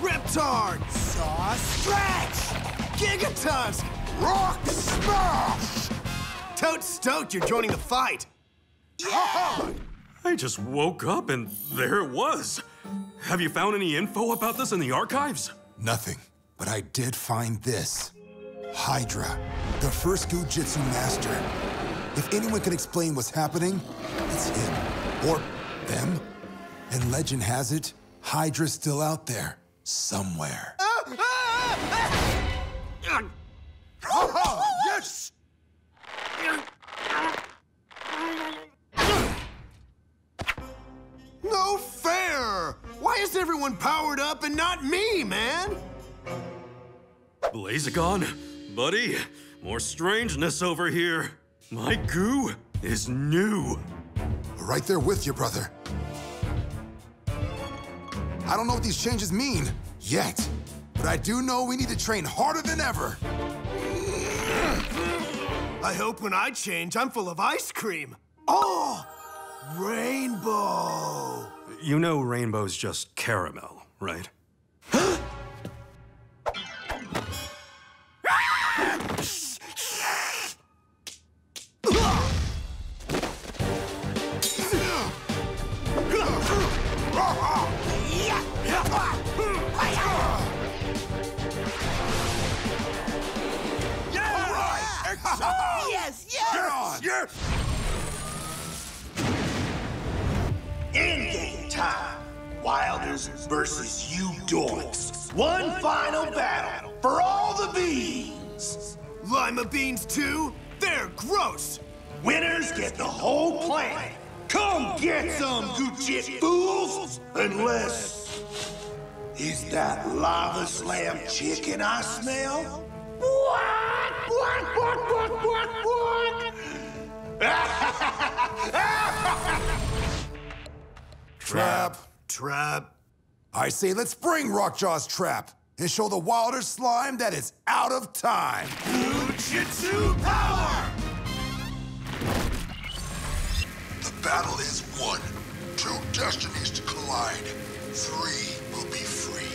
Reptard! Saw Stretch! Gigatusk! Rock Smash! Toad Stoat, you're joining the fight! Yeah! I just woke up and there it was. Have you found any info about this in the archives? Nothing, but I did find this. Hydra, the first Goo Jit Zu master. If anyone can explain what's happening, it's him, or them. And legend has it, Hydra's still out there, somewhere. Yes! No fair! Why is everyone powered up and not me, man? Blazagon, buddy. More strangeness over here. My goo is new. We're right there with you, brother. I don't know what these changes mean yet, but I do know we need to train harder than ever. I hope when I change, I'm full of ice cream. Oh, rainbow. You know rainbow's just caramel, right? Endgame time! Wilders versus you dorks. One final battle for all the beans! Lima beans too? They're gross! Winners get the whole planet! Come get some, Goo Jit fools! Unless... is that lava slam chicken I smell? What? Trap. I say let's bring Rockjaw's trap and show the Wilder slime that it's out of time. Goo Jit Zu power! The battle is won. Two destinies to collide. Three will be freed.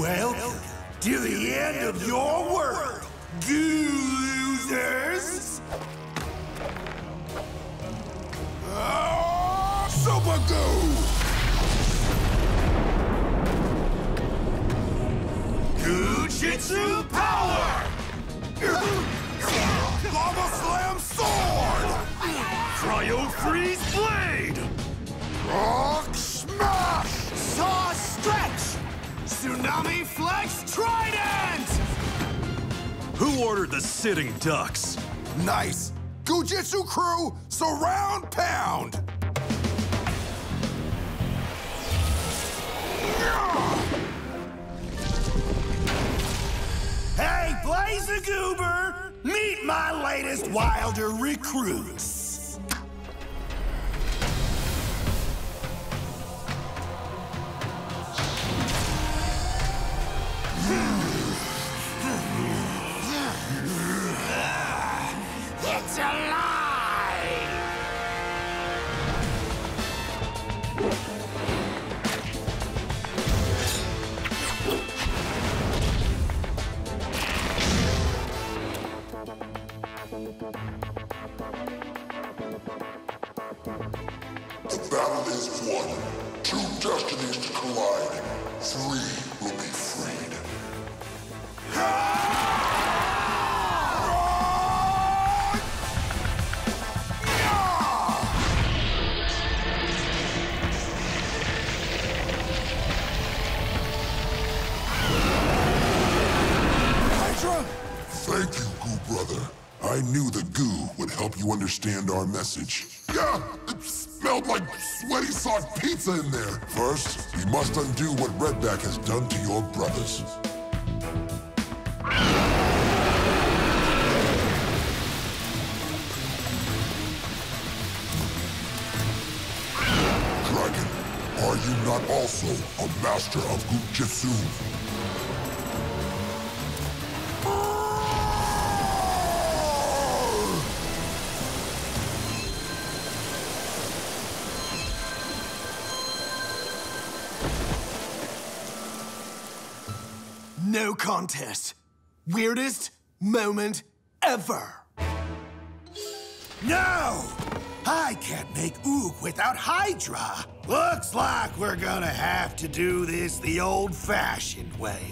Welcome to the end of your world, goo losers! Super Goo! Goo Jit Zu power! Lava Slam sword! Cryo Freeze blade! Rock smash! Saw stretch! Tsunami Flex Trident! Who ordered the sitting ducks? Nice! Goo Jit Zu crew, surround pound! Hey, Blazagoober! Meet my latest Wilder recruits! It's alive! The battle is won. Two destinies to collide. Three will be freed. Thank you, Goo Brother. I knew the goo would help you understand our message. Yeah, it smelled like sweaty soft pizza in there. First, we must undo what Redback has done to your brothers. Dragon, are you not also a master of Goo Jit Zu? No contest. Weirdest moment ever. No! I can't make Oog without Hydra. Looks like we're gonna have to do this the old-fashioned way.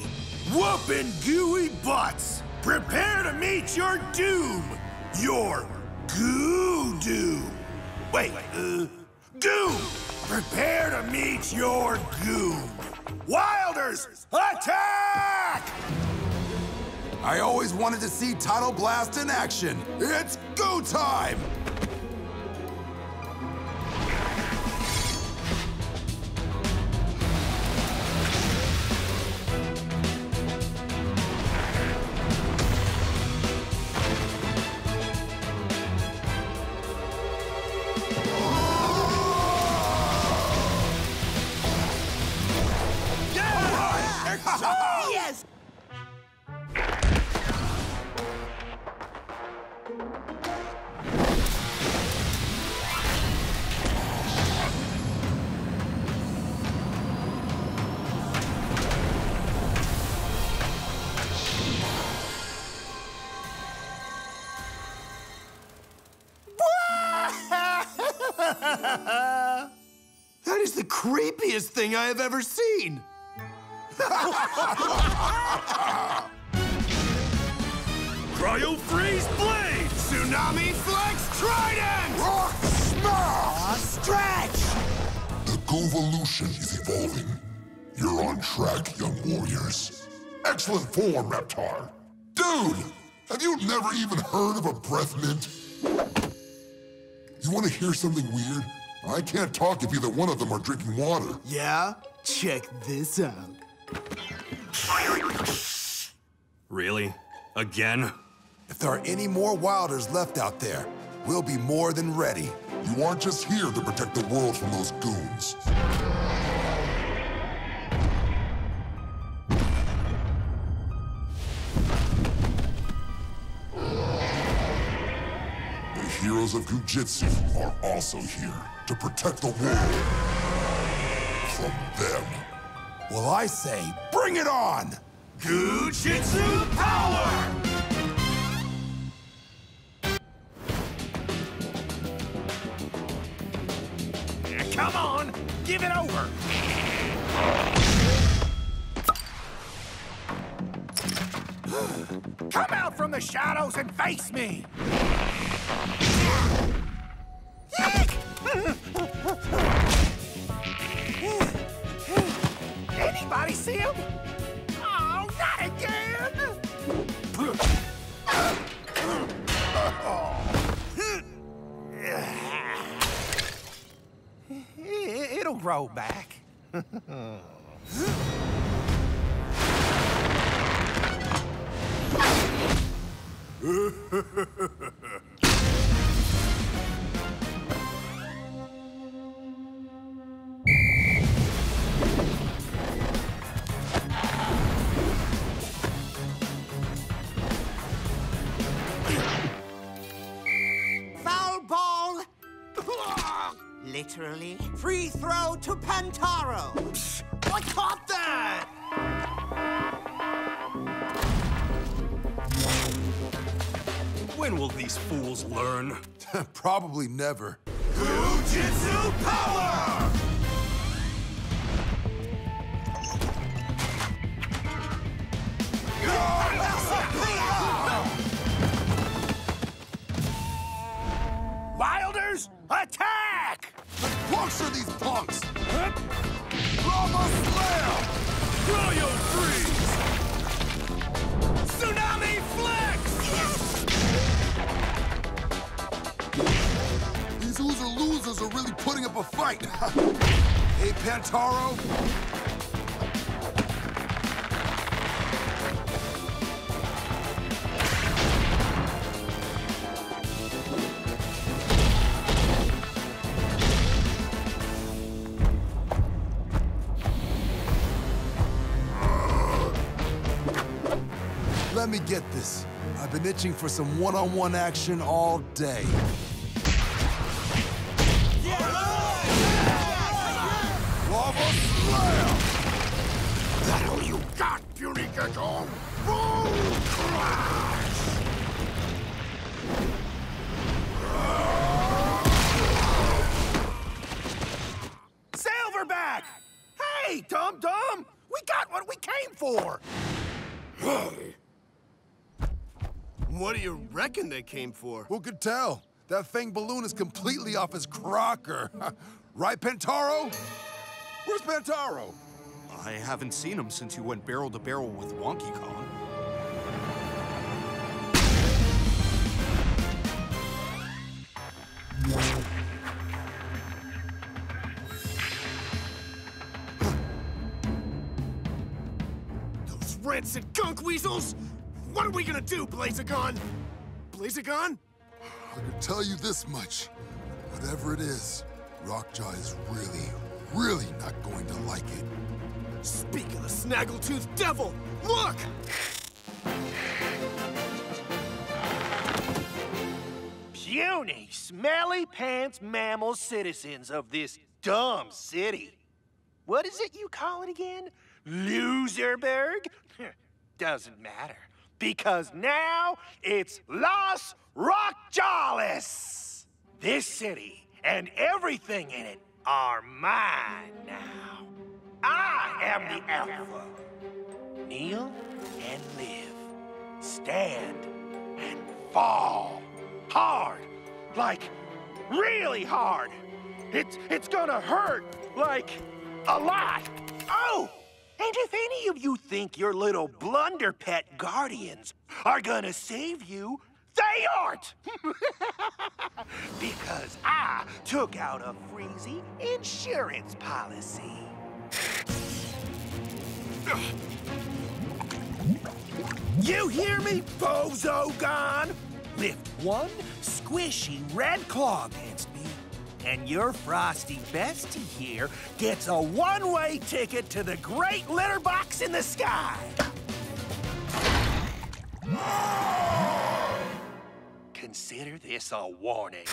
Whoopin' gooey butts! Prepare to meet your doom! Your goo doom! Wait, goo! Prepare to meet your doom! Wilders, attack! I always wanted to see Tidal Blast in action. It's goo time! That is the creepiest thing I have ever seen. Cryo Freeze Blade! Tsunami Flex Trident! Rock Smash! Stretch! The Goovolution is evolving. You're on track, young warriors. Excellent form, Reptar. Dude, have you never even heard of a breath mint? You want to hear something weird? I can't talk if either one of them are drinking water. Yeah? Check this out. Really? Again? If there are any more Wilders left out there, we'll be more than ready. You aren't just here to protect the world from those goons. The heroes of Goo Jit Zu are also here to protect the world from them. Well, I say, bring it on! Goo Jit Zu power! Come on, give it over! Come out from the shadows and face me! Anybody see him? Oh, not again! It'll grow back. Literally. Free throw to Pantaro. Psh, I caught that! When will these fools learn? Probably never. Goo Jit Zu power! Wilders, attack! Puncture these punks! Lava Slam! Cryo Freeze! Tsunami Flex! These losers are really putting up a fight. Hey, Pantaro? Let me get this. I've been itching for some one-on-one action all day. Lava Slam! That all you got, puny gecko? Roll crash! Silverback! Hey, Dum Dum! We got what we came for! Hey! What do you reckon they came for? Who could tell? That fanged balloon is completely off his crocker. Right, Pantaro? Where's Pantaro? I haven't seen him since you went barrel to barrel with Wonky Kong. Those rancid gunk weasels! What are we gonna do, Blazagon? Blazagon? I can tell you this much. Whatever it is, Rockjaw is really, really not going to like it. Speak of the snaggletooth devil! Look! Puny, smelly pants mammal citizens of this dumb city. What is it you call it again? Loserberg? Doesn't matter. Because now it's Los Rockjawless! This city and everything in it are mine now. I am the Alpha. Kneel and live. Stand and fall. Hard. Like, really hard. It's gonna hurt. Like, a lot. Oh! And if any of you think your little blunderpet guardians are gonna save you, they aren't! Because I took out a Freezy insurance policy. You hear me, Bozogon? Lift one squishy red claw against me, and your frosty bestie here gets a one-way ticket to the great litter box in the sky. Consider this a warning.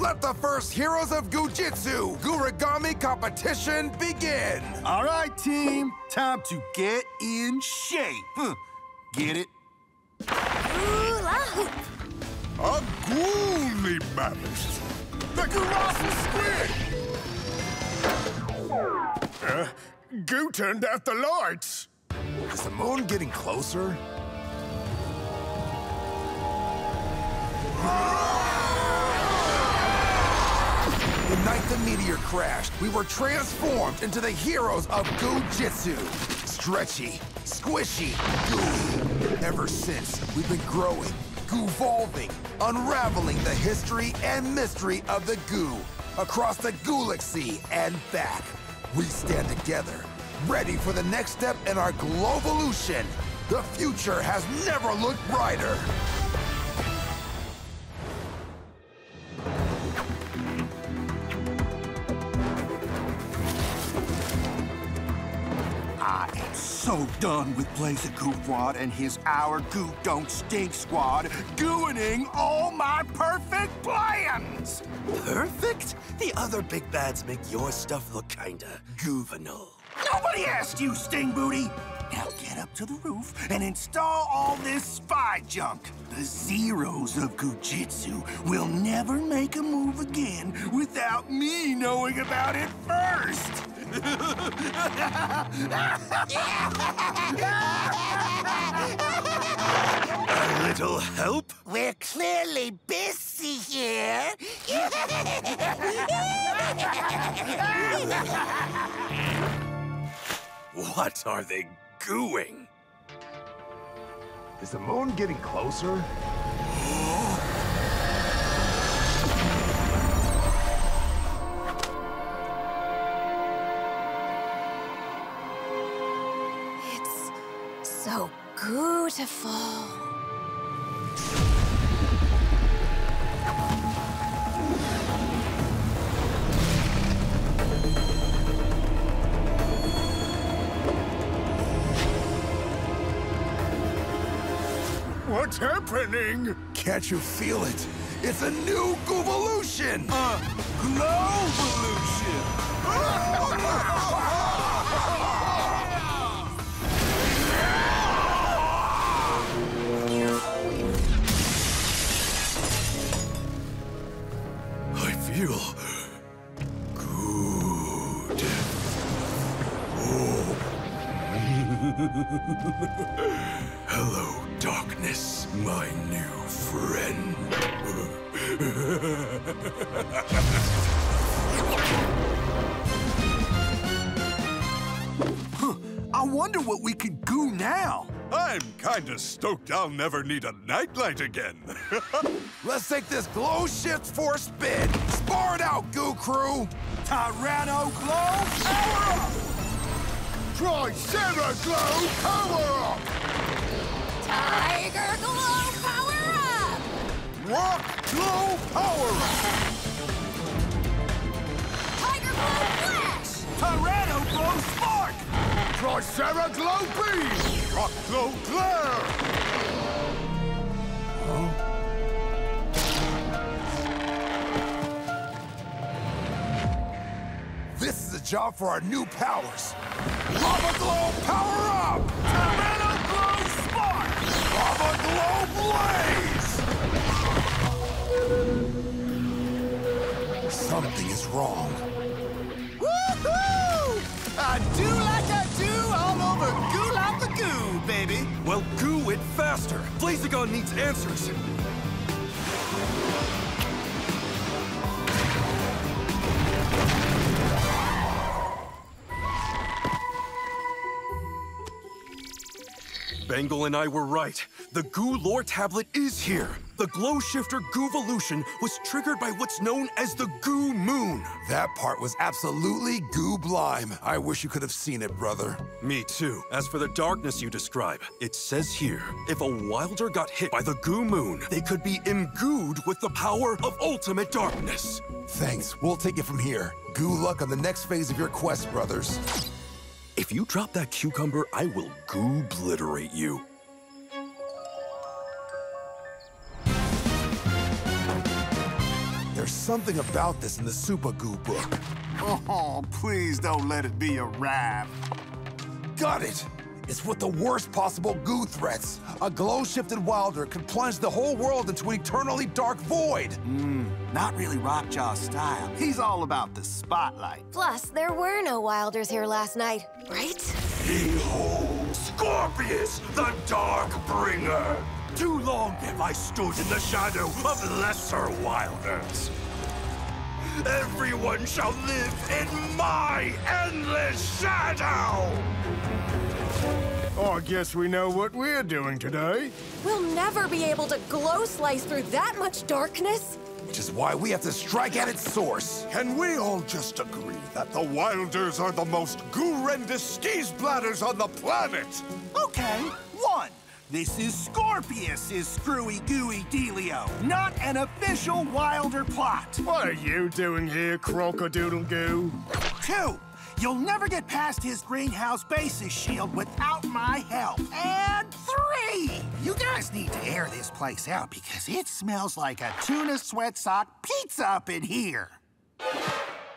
Let the first Heroes of Goo Jit Zu Gurigami competition begin. All right, team. Time to get in shape. Get it? Hula hoop. A ghouly mammoth. The colossal squid. Goo turned out the lights. Is the moon getting closer? The night the meteor crashed, we were transformed into the heroes of Goo Jit Zu. Stretchy, squishy, gooey. Ever since, we've been growing, Goovolving, unraveling the history and mystery of the goo across the Goo-lixy and back. We stand together, ready for the next step in our Glovolution. The future has never looked brighter. I am so done with Blazagon and his Our Goo Don't Stink Squad gooing all my perfect plans! Perfect? The other big bads make your stuff look kinda juvenile. Nobody asked you, Sting Booty! Now get up to the roof and install all this spy junk. The Zeros of Goo Jit Zu will never make a move again without me knowing about it first! A little help? We're clearly busy here. What are they gooing? Is the moon getting closer? So beautiful. What's happening? Can't you feel it? It's a new Goovolution! Glovolution! Feel good. Oh. Hello, darkness, my new friend. I wonder what we could goo now. I'm kinda stoked I'll never need a nightlight again. Let's take this glow shift for a spin. Spar it out, Goo Crew! Tyranno Glow Power Up! Tricera Glow Power Up! Tiger Glow Power Up! Rock Glow Power Up! Tiger Glow Flash! Tyranno Glow Spark! Tricera Glow Beam! Rock Glow Glare! Huh? This is a job for our new powers. Lava Glow Power Up! Tornado Glow Spark! Lava Glow Blaze! Something is wrong. Woohoo! I do like I do all over Goo Lapa Goo, baby. Well, goo it faster. Blazagon needs answers. Bengal and I were right. The Goo Lore Tablet is here. The glow shifter Goovolution was triggered by what's known as the Goo Moon. That part was absolutely goo blime. I wish you could have seen it, brother. Me too. As for the darkness you describe, it says here, if a Wilder got hit by the Goo Moon, they could be imbued with the power of ultimate darkness. Thanks. We'll take it from here. Goo luck on the next phase of your quest, brothers. If you drop that cucumber, I will goo-obliterate you. There's something about this in the Super Goo book. Oh, please don't let it be a rap. Got it! It's with the worst possible goo threats. A glow-shifted Wilder could plunge the whole world into an eternally dark void. Not really Rockjaw style. He's all about the spotlight. Plus, there were no Wilders here last night, right? Behold, Scorpius, the Darkbringer! Too long have I stood in the shadow of lesser Wilders. Everyone shall live in my endless shadow! Oh, I guess we know what we're doing today. We'll never be able to glow-slice through that much darkness. Which is why we have to strike at its source. Can we all just agree that the Wilders are the most goo-rendous skis-bladders on the planet? Okay, one. This is Scorpius' screwy-gooey dealio, not an official Wilder plot. What are you doing here, Crocodoodle Goo? Two. You'll never get past his greenhouse basis shield without my help. And three! You guys need to air this place out because it smells like a tuna sweat sock pizza up in here.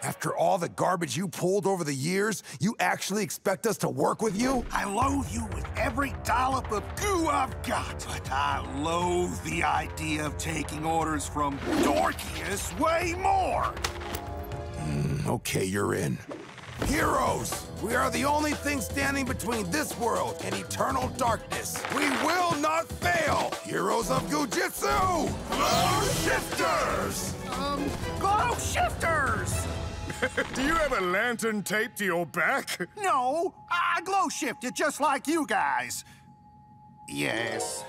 After all the garbage you pulled over the years, you actually expect us to work with you? I loathe you with every dollop of goo I've got. But I loathe the idea of taking orders from Dorkius way more. Okay, you're in. Heroes, we are the only thing standing between this world and eternal darkness. We will not fail! Heroes of Goo Jit Zu! Glow Shifters! Glow Shifters! Do you have a lantern taped to your back? No, I glow shifted just like you guys. Yes.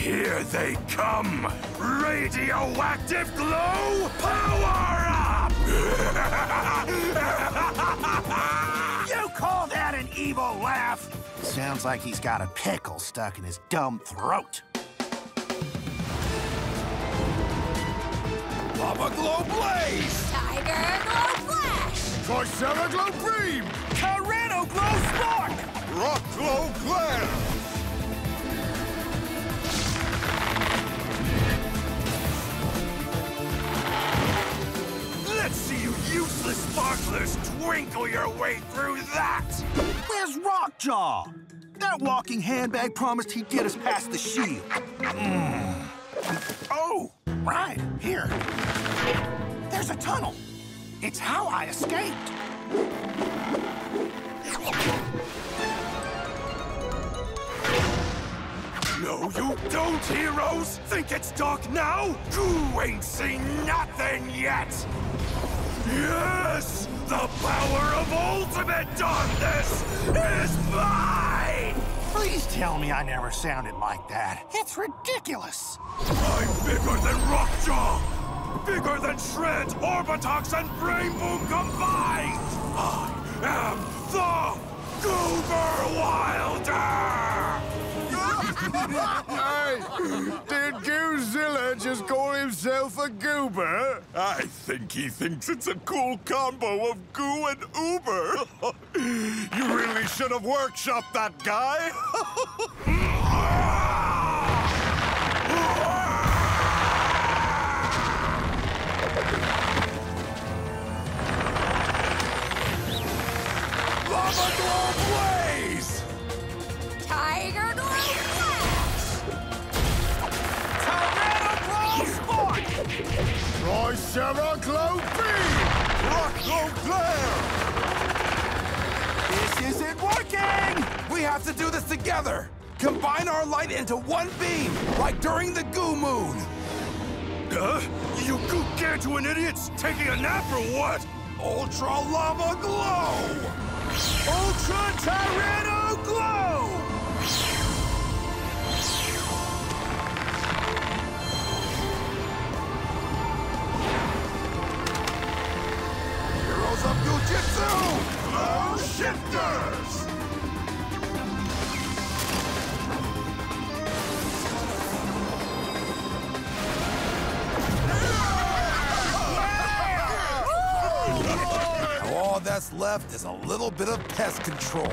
Here they come! Radioactive glow power up! You call that an evil laugh? Sounds like he's got a pickle stuck in his dumb throat. Lava glow blaze! Tiger glow flash! Coursera glow bream! Tyranno glow spark! Rock glow glare! Let's see you useless sparklers twinkle your way through that! Where's Rockjaw? That walking handbag promised he'd get us past the shield. Oh, right, here. There's a tunnel. It's how I escaped. No, you don't, heroes! Think it's dark now? Goo ain't seen nothing yet! Yes! The power of ultimate darkness is mine! Please tell me I never sounded like that. It's ridiculous! I'm bigger than Rockjaw! Bigger than Shreds, Orbitox, and Brain Boom combined! I am the Goober Wilder! Hey! Did Goozilla just call himself a goober? I think he thinks it's a cool combo of goo and uber. You really should have workshopped that guy. Lava Door Blaze! Tiger Glow Flash! Tyranno Glow Spark! Tricera Glow Beam! Rock Glow Glare! This isn't working! We have to do this together! Combine our light into one beam, like during the Goo Moon! Huh? You gargantuan idiots taking a nap or what? Ultra Lava Glow! Ultra Tyranno Glow! Heroes of Goo Jit Zu! Glow Shifters! All that's left is a little bit of pest control.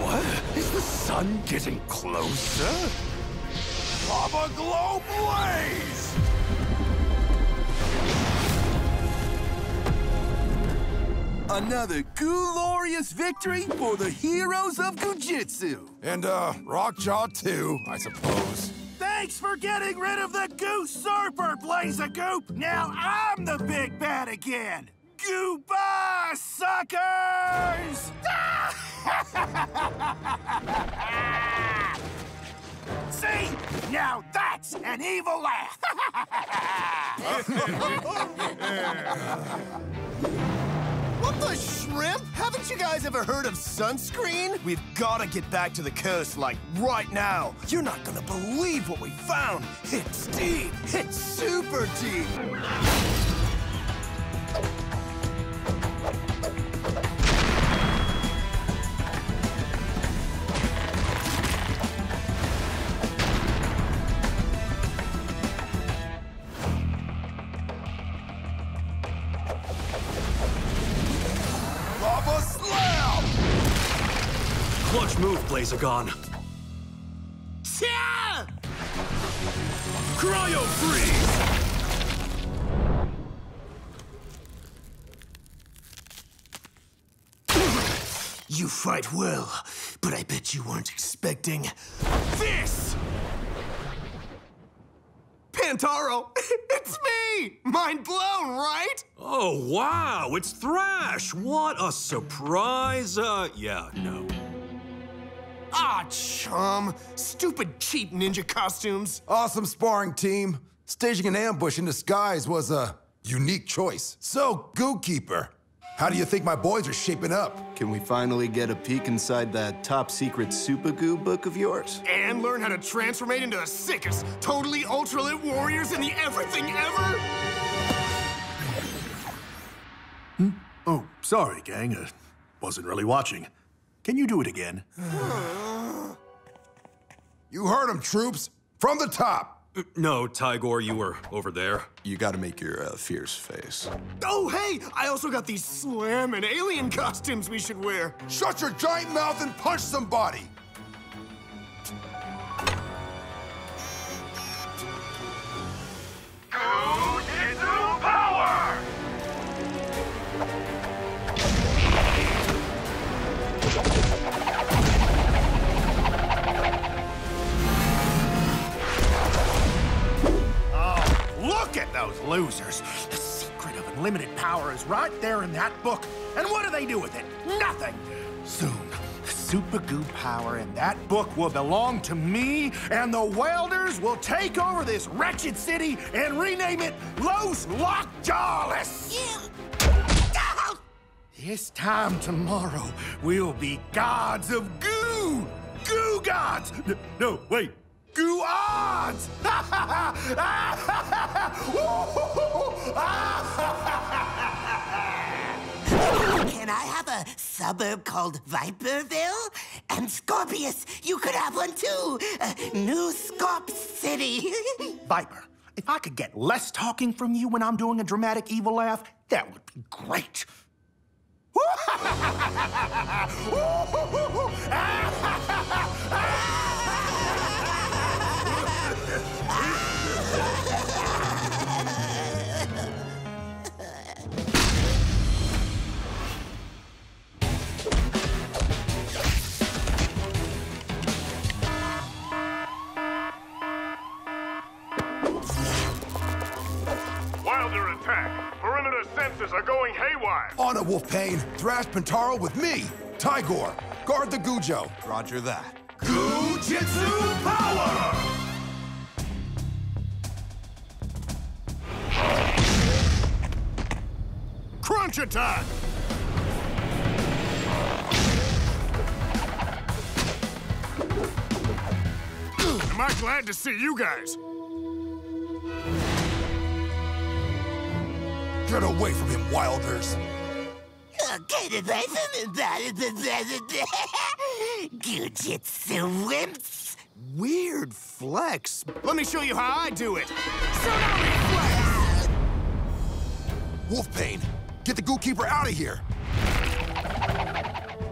What? Is the sun getting closer? Lava Glow Blaze! Another glorious victory for the heroes of Goo Jit Zu. And, Rockjaw too, I suppose. Thanks for getting rid of the Gooserper, Blazagoop! Now I'm the big bad again! Goodbye, suckers! See? Now that's an evil laugh! What the shrimp? Haven't you guys ever heard of sunscreen? We've got to get back to the coast, like, right now. You're not going to believe what we found. It's deep. It's super deep. Blazagon. Cryo freeze! You fight well, but I bet you weren't expecting this! Pantaro, it's me! Mind blown, right? Oh, wow, it's Thrash! What a surprise! Yeah, no. Ah, chum! Stupid, cheap ninja costumes! Awesome sparring, team. Staging an ambush in disguise was a unique choice. So, Gookeeper, how do you think my boys are shaping up? Can we finally get a peek inside that top-secret Super Goo book of yours? And learn how to transformate into the sickest, totally ultra-lit warriors in the everything ever? Hmm? Oh, sorry, gang. Wasn't really watching. Can you do it again? You heard him, troops! From the top! No, Tigor, you were over there. You gotta make your fierce face. Oh, hey! I also got these slammin' alien costumes we should wear! Shut your giant mouth and punch somebody! Go Jitsu Power! Look at those losers! The secret of unlimited power is right there in that book. And what do they do with it? Nothing! Soon, the Super Goo power in that book will belong to me, and the Wilders will take over this wretched city and rename it Los Lockjawless! This time tomorrow, we'll be gods of goo! Goo gods! No, wait. Goo odds! Can I have a suburb called Viperville? And Scorpius, you could have one too! New Scorp City! Viper, if I could get less talking from you when I'm doing a dramatic evil laugh, that would be great. shifters are going haywire. On it, Wolfpain. Thrash Pentaro with me, Tigor. Guard the Gujo. Roger that. Goo Jit Zu power! Crunch attack! Am I glad to see you guys? Get away from him, Wilders. Okay, Goo Jit Zu wimps. Weird flex. Let me show you how I do it. Tsunami flex! Wolfpain, get the Gookeeper out of here.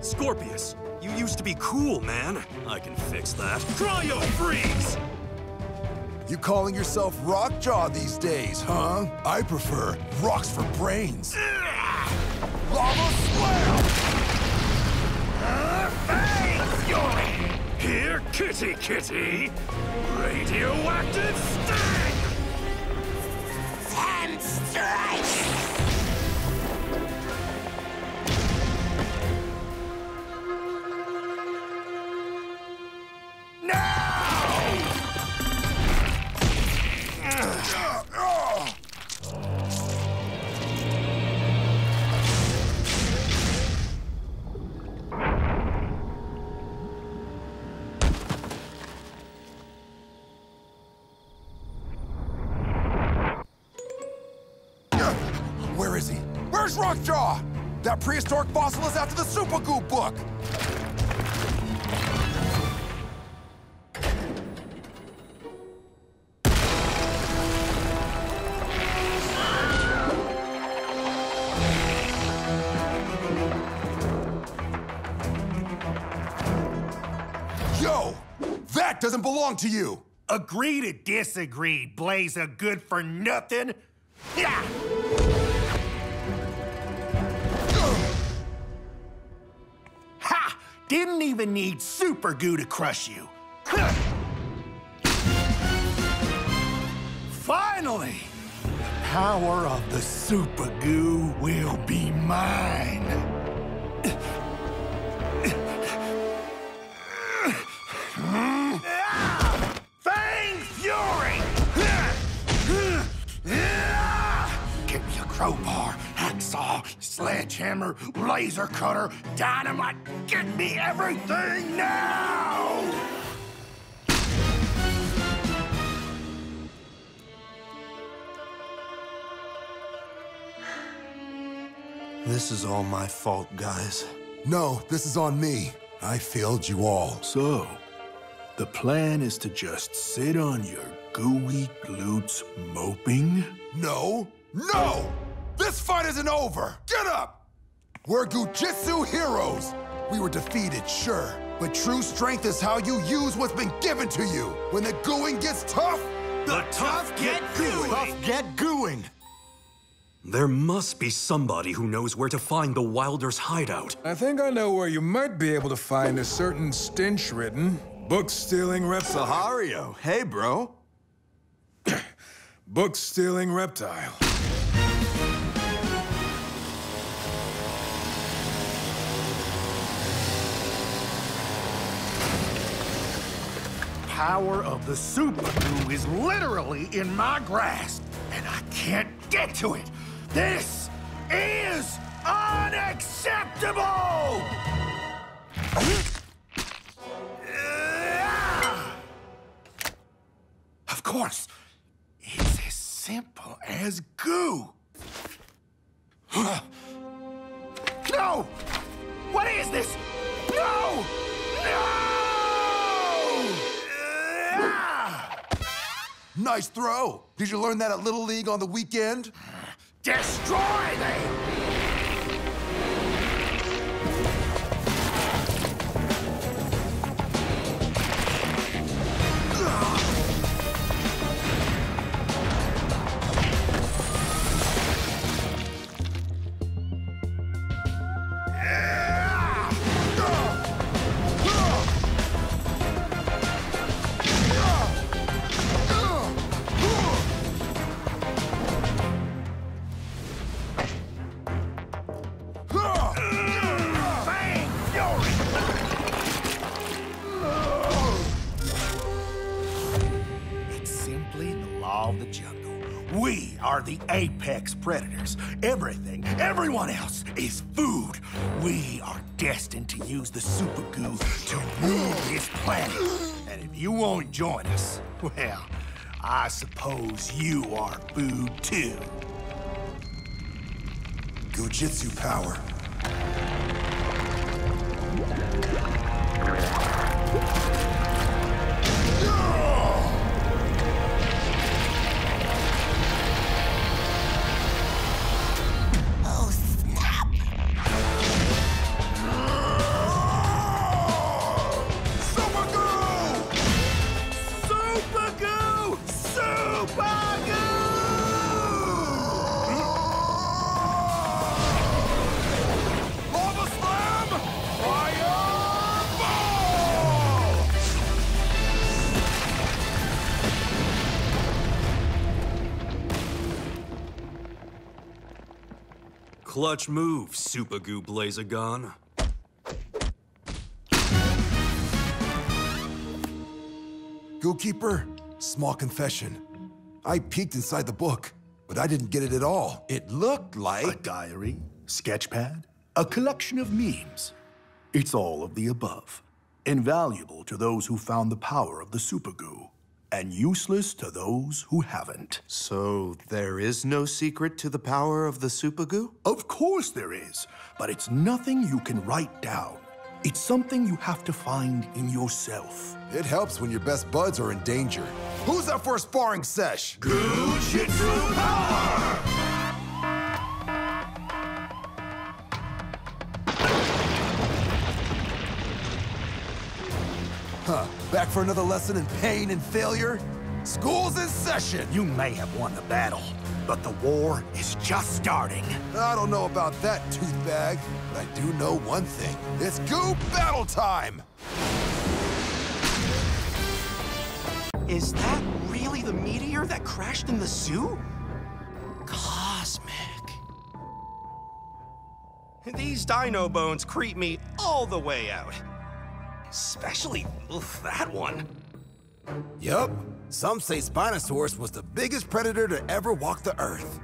Scorpius, you used to be cool, man. I can fix that. Cryo freeze! You calling yourself Rockjaw these days, huh? I prefer rocks for brains. Lava swell! Fang fury! Here, kitty, kitty! Radioactive sting! Sun strike! Rockjaw! That prehistoric fossil is after the Super Goo book! Yo! That doesn't belong to you! Agree to disagree, Blazagon good for nothing! Yeah! Didn't even need Super Goo to crush you. Finally, the power of the Super Goo will be mine. Fang Fury! Give me a crowbar. Saw, sledgehammer, laser cutter, dynamite. Get me everything now! This is all my fault, guys. No, this is on me. I failed you all. So, the plan is to just sit on your gooey glutes moping? No, no! This fight isn't over! Get up! We're Goo Jit Zu heroes! We were defeated, sure, but true strength is how you use what's been given to you. When the gooing gets tough, the tough get gooing! Tough get gooing! There must be somebody who knows where to find the Wilders' hideout. I think I know where you might be able to find a certain stench-ridden, book-stealing reptile. Sahario, hey, bro. Book-stealing reptile. The power of the Super Goo is literally in my grasp, and I can't get to it. This is unacceptable! Of course, it's as simple as goo. No! What is this? No! No! Nice throw! Did you learn that at Little League on the weekend? Destroy them! on the jungle. We are the apex predators. Everything, everyone else is food. We are destined to use the super goo to rule this planet. And if you won't join us, well, I suppose you are food too. Goo Jit Zu power. Clutch move, Super Goo Blazagon. Gookeeper, small confession. I peeked inside the book, but I didn't get it at all. It looked like... a diary, sketchpad, a collection of memes. It's all of the above. Invaluable to those who found the power of the Super Goo, and useless to those who haven't. So there is no secret to the power of the Super Goo? Of course there is, but it's nothing you can write down. It's something you have to find in yourself. It helps when your best buds are in danger. Who's up for a sparring sesh? Goo Jit Zu power! Huh. Back for another lesson in pain and failure? School's in session! You may have won the battle, but the war is just starting. I don't know about that, toothbag, but I do know one thing. It's Goo battle time! Is that really the meteor that crashed in the zoo? Cosmic. These dino bones creep me all the way out. Especially that one. Yup. Some say Spinosaurus was the biggest predator to ever walk the Earth.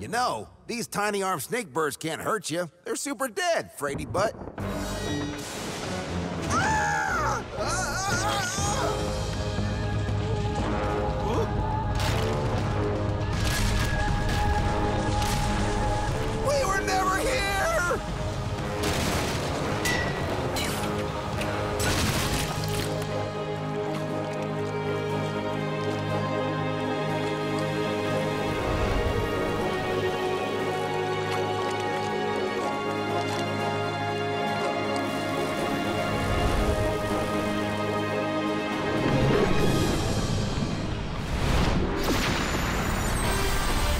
You know, these tiny armed snake birds can't hurt you. They're super dead, fraidy butt.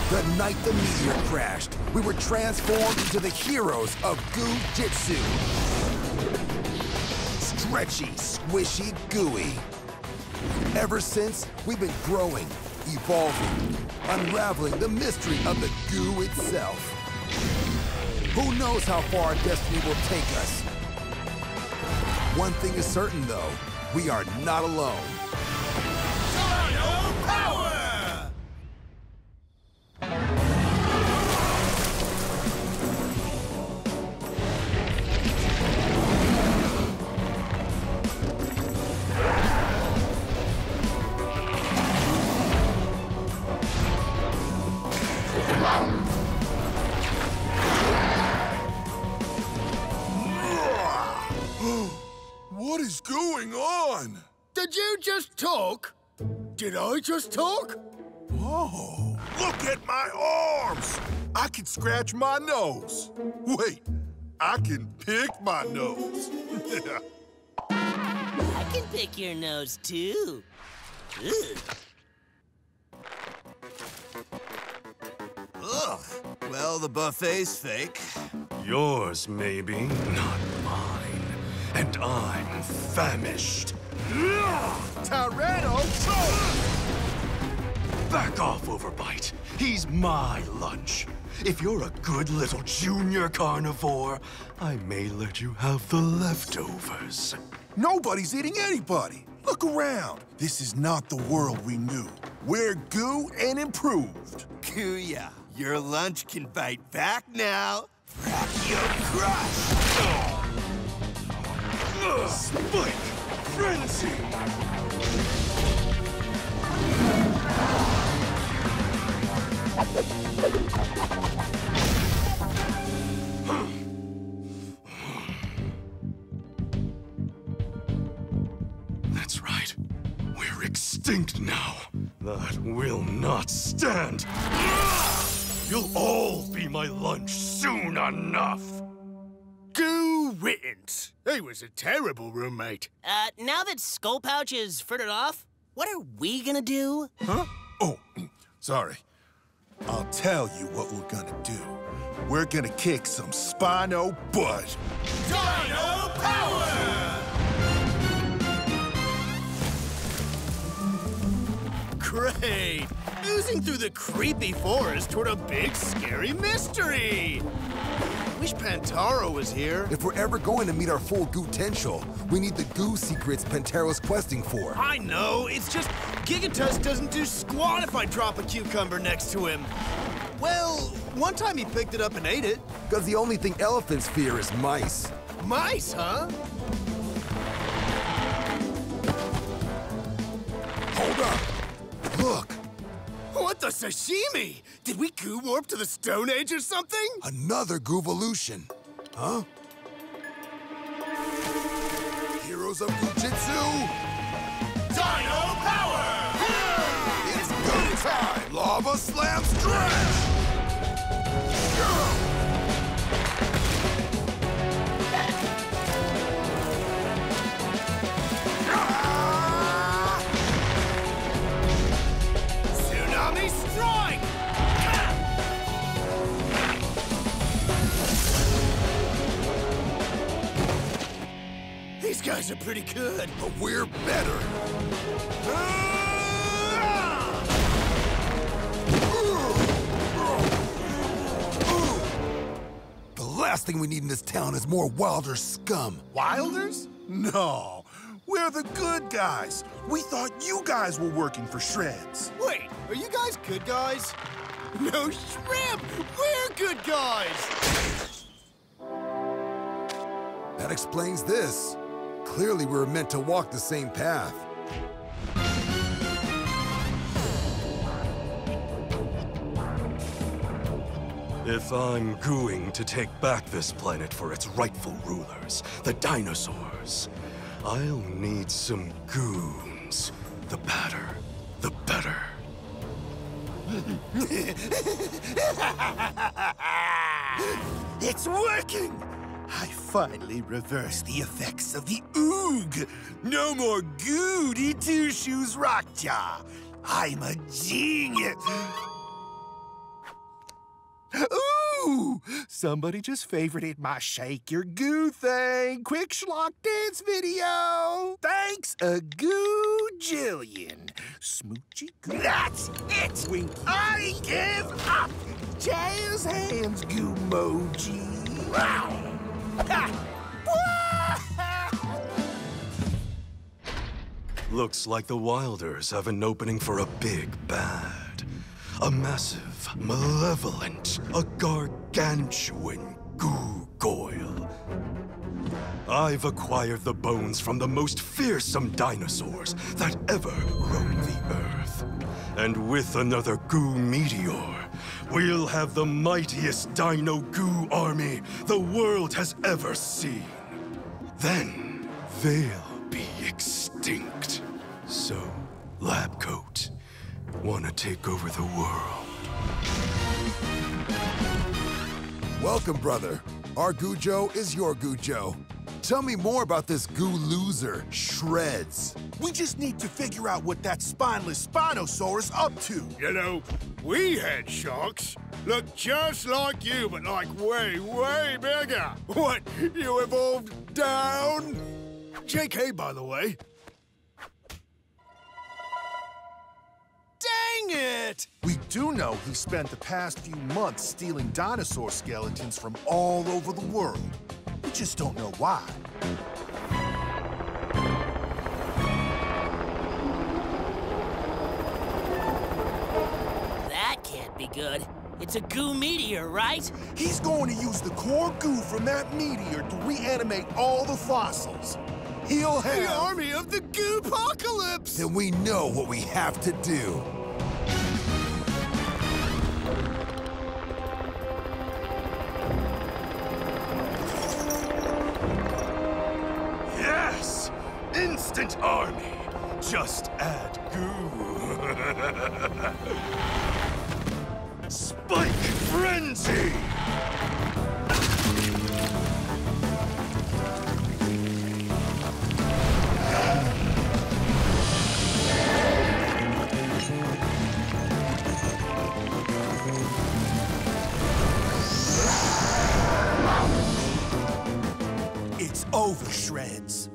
The night the meteor crashed, we were transformed into the heroes of Goo Jit Zu. Stretchy, squishy, gooey. Ever since, we've been growing, evolving, unraveling the mystery of the goo itself. Who knows how far destiny will take us? One thing is certain, though, we are not alone. Dino power! Did I just talk? Whoa. Look at my arms! I can scratch my nose. Wait, I can pick my nose. I can pick your nose, too. Ugh. Ugh. Well, the buffet's fake. Yours, maybe, not mine. And I'm famished. Tyrannosaurus! Back off, Overbite. He's my lunch. If you're a good little junior carnivore, I may let you have the leftovers. Nobody's eating anybody. Look around. This is not the world we knew. We're goo and improved. Kuya, your lunch can bite back now. Rock your crush. Spike! Frenzy! That's right. We're extinct now. That will not stand. You'll all be my lunch soon enough. Goo riddance. He was a terrible roommate. Now that Skull Pouch is frittered off, what are we gonna do? Huh? Oh, sorry. I'll tell you what we're gonna do. We're gonna kick some Spino butt. Dino power! Great! Oozing through the creepy forest toward a big, scary mystery! Wish Pantaro was here. If we're ever going to meet our full goo-tential, we need the goo secrets Pantaro's questing for. I know, it's just Gigatust doesn't do squat if I drop a cucumber next to him. Well, one time he picked it up and ate it. Because the only thing elephants fear is mice. Mice, huh? Hold up. Look. What the sashimi? Did we goo warp to the Stone Age or something? Another goovolution. Huh? Heroes of Goo Jit Zu! Dino power! Yeah! It's goo time! Lava slam stretch! These guys are pretty good, but we're better. The last thing we need in this town is more Wilders scum. Wilders? No, we're the good guys. We thought you guys were working for Shreds. Wait, are you guys good guys? No shrimp! We're good guys! That explains this. Clearly, we were meant to walk the same path. If I'm gooing to take back this planet for its rightful rulers, the dinosaurs, I'll need some goons. The badder, the better. It's working! I finally reversed the effects of the Oog. No more goody two-shoes Rockjaw. I'm a genius. Ooh! Somebody just favorited my Shake Your Goo thing. Quick schlock dance video. Thanks a goojillion. Smoochy goo. That's it! Winky. I give up! Jazz hands, goomoji. Wow! Looks like the Wilders have an opening for a big bad. A massive, malevolent, a gargantuan goo-goyle. I've acquired the bones from the most fearsome dinosaurs that ever roamed the earth. And with another goo meteor, we'll have the mightiest dino goo army the world has ever seen. Then they'll be extinct. So, lab coat, wanna take over the world? Welcome, brother. Our Gujo is your Gujo. Tell me more about this goo loser, Shreds. We just need to figure out what that spineless Spinosaurus up to. You know, we had sharks. Look just like you, but like way, way bigger. What, you evolved down? JK, by the way. Dang it! We do know he spent the past few months stealing dinosaur skeletons from all over the world. We just don't know why. can't be good. It's a goo meteor, right? He's going to use the core goo from that meteor to reanimate all the fossils. He'll have... the army of the Goopocalypse! Then we know what we have to do. Yes! Instant army! Just add goo. Spike frenzy! It's over, Shreds.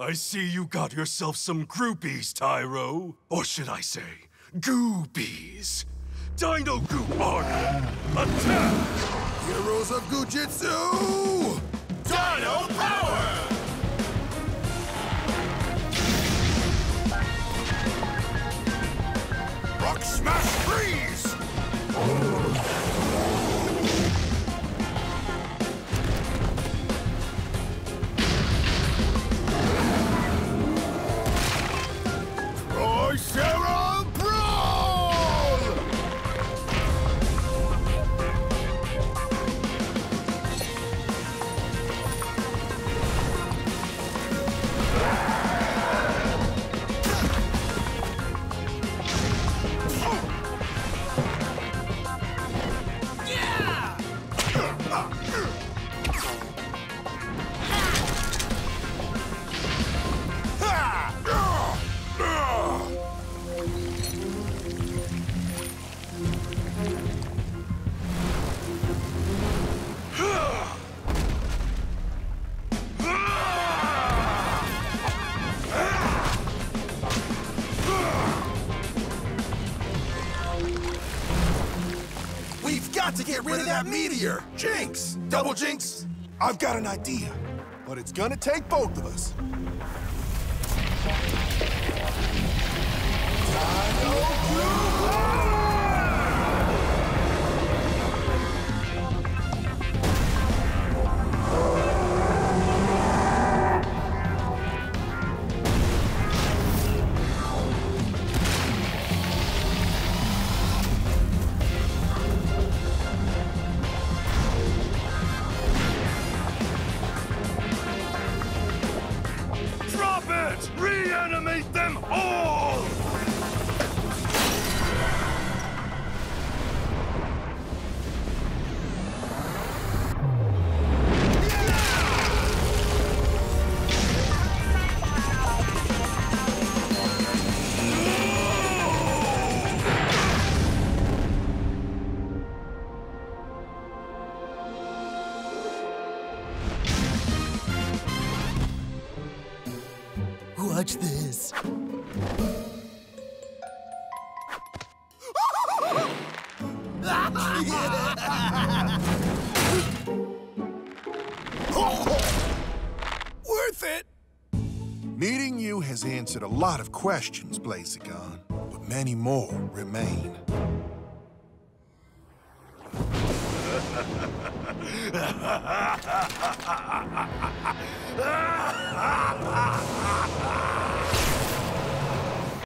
I see you got yourself some groupies, Tyro. Or should I say, goobies. Dino Goo Army, attack! Heroes of Goo Jit Zu! Dino Power! Rock Smash Freeze! Sarah Brown! Yeah! To get rid of that meteor! Jinx! Double Jinx! I've got an idea, but it's gonna take both of us. Watch this. Worth it! Meeting you has answered a lot of questions, Blazagon, but many more remain.